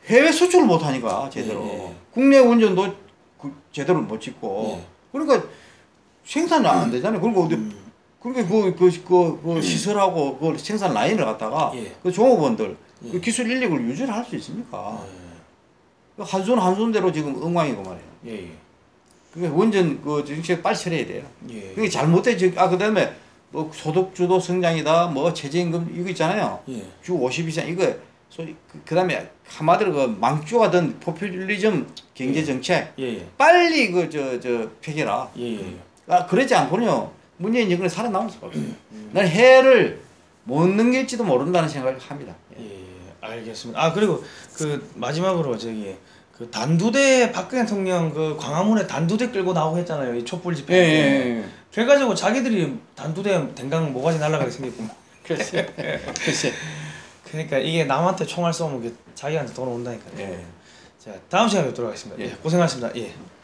해외 수출을 못하니까, 제대로. 예. 예. 국내 원전도 그 제대로 못 짓고 예. 그러니까 생산이 안 되잖아요. 그리고 음. 그러니까 그, 그, 그, 그 시설하고 그 생산 라인을 갖다가 예. 그 종업원들 예. 그 기술 인력을 유지를 할 수 있습니까? 예. 한 손 한 손대로 지금 엉망이고 말이에요. 예. 그러니까 원전 그 정책 빨리 처리해야 돼요. 예. 그게 잘못돼. 아, 그 다음에 뭐 소득주도 성장이다, 뭐 최저임금 이거 있잖아요. 예. 주 오십 이상 이거. 소위 그 다음에 한마디로 그 망조하던 포퓰리즘 경제 정책 예. 예. 빨리 그 저 저 폐기라. 예. 아 그러지 않고는요 문재인 정권이 살아남을 수가 없어요. 음. 난 해를 못 넘길지도 모른다는 생각을 합니다. 예. 예. 알겠습니다. 아 그리고 그 마지막으로 저기 그 단두대 박근혜 대통령 그 광화문에 단두대 끌고 나오고 했잖아요. 이 촛불 집회. 예, 예, 예. 그래가지고 자기들이 단두대 댕강 모가지 날아가게 생겼구만. 그렇지. 그렇지. 그러니까 이게 남한테 총알 쏘면 자기한테 돈 온다니까요. 예. 자, 다음 시간에 뵙도록 하겠습니다. 예. 고생하셨습니다. 예.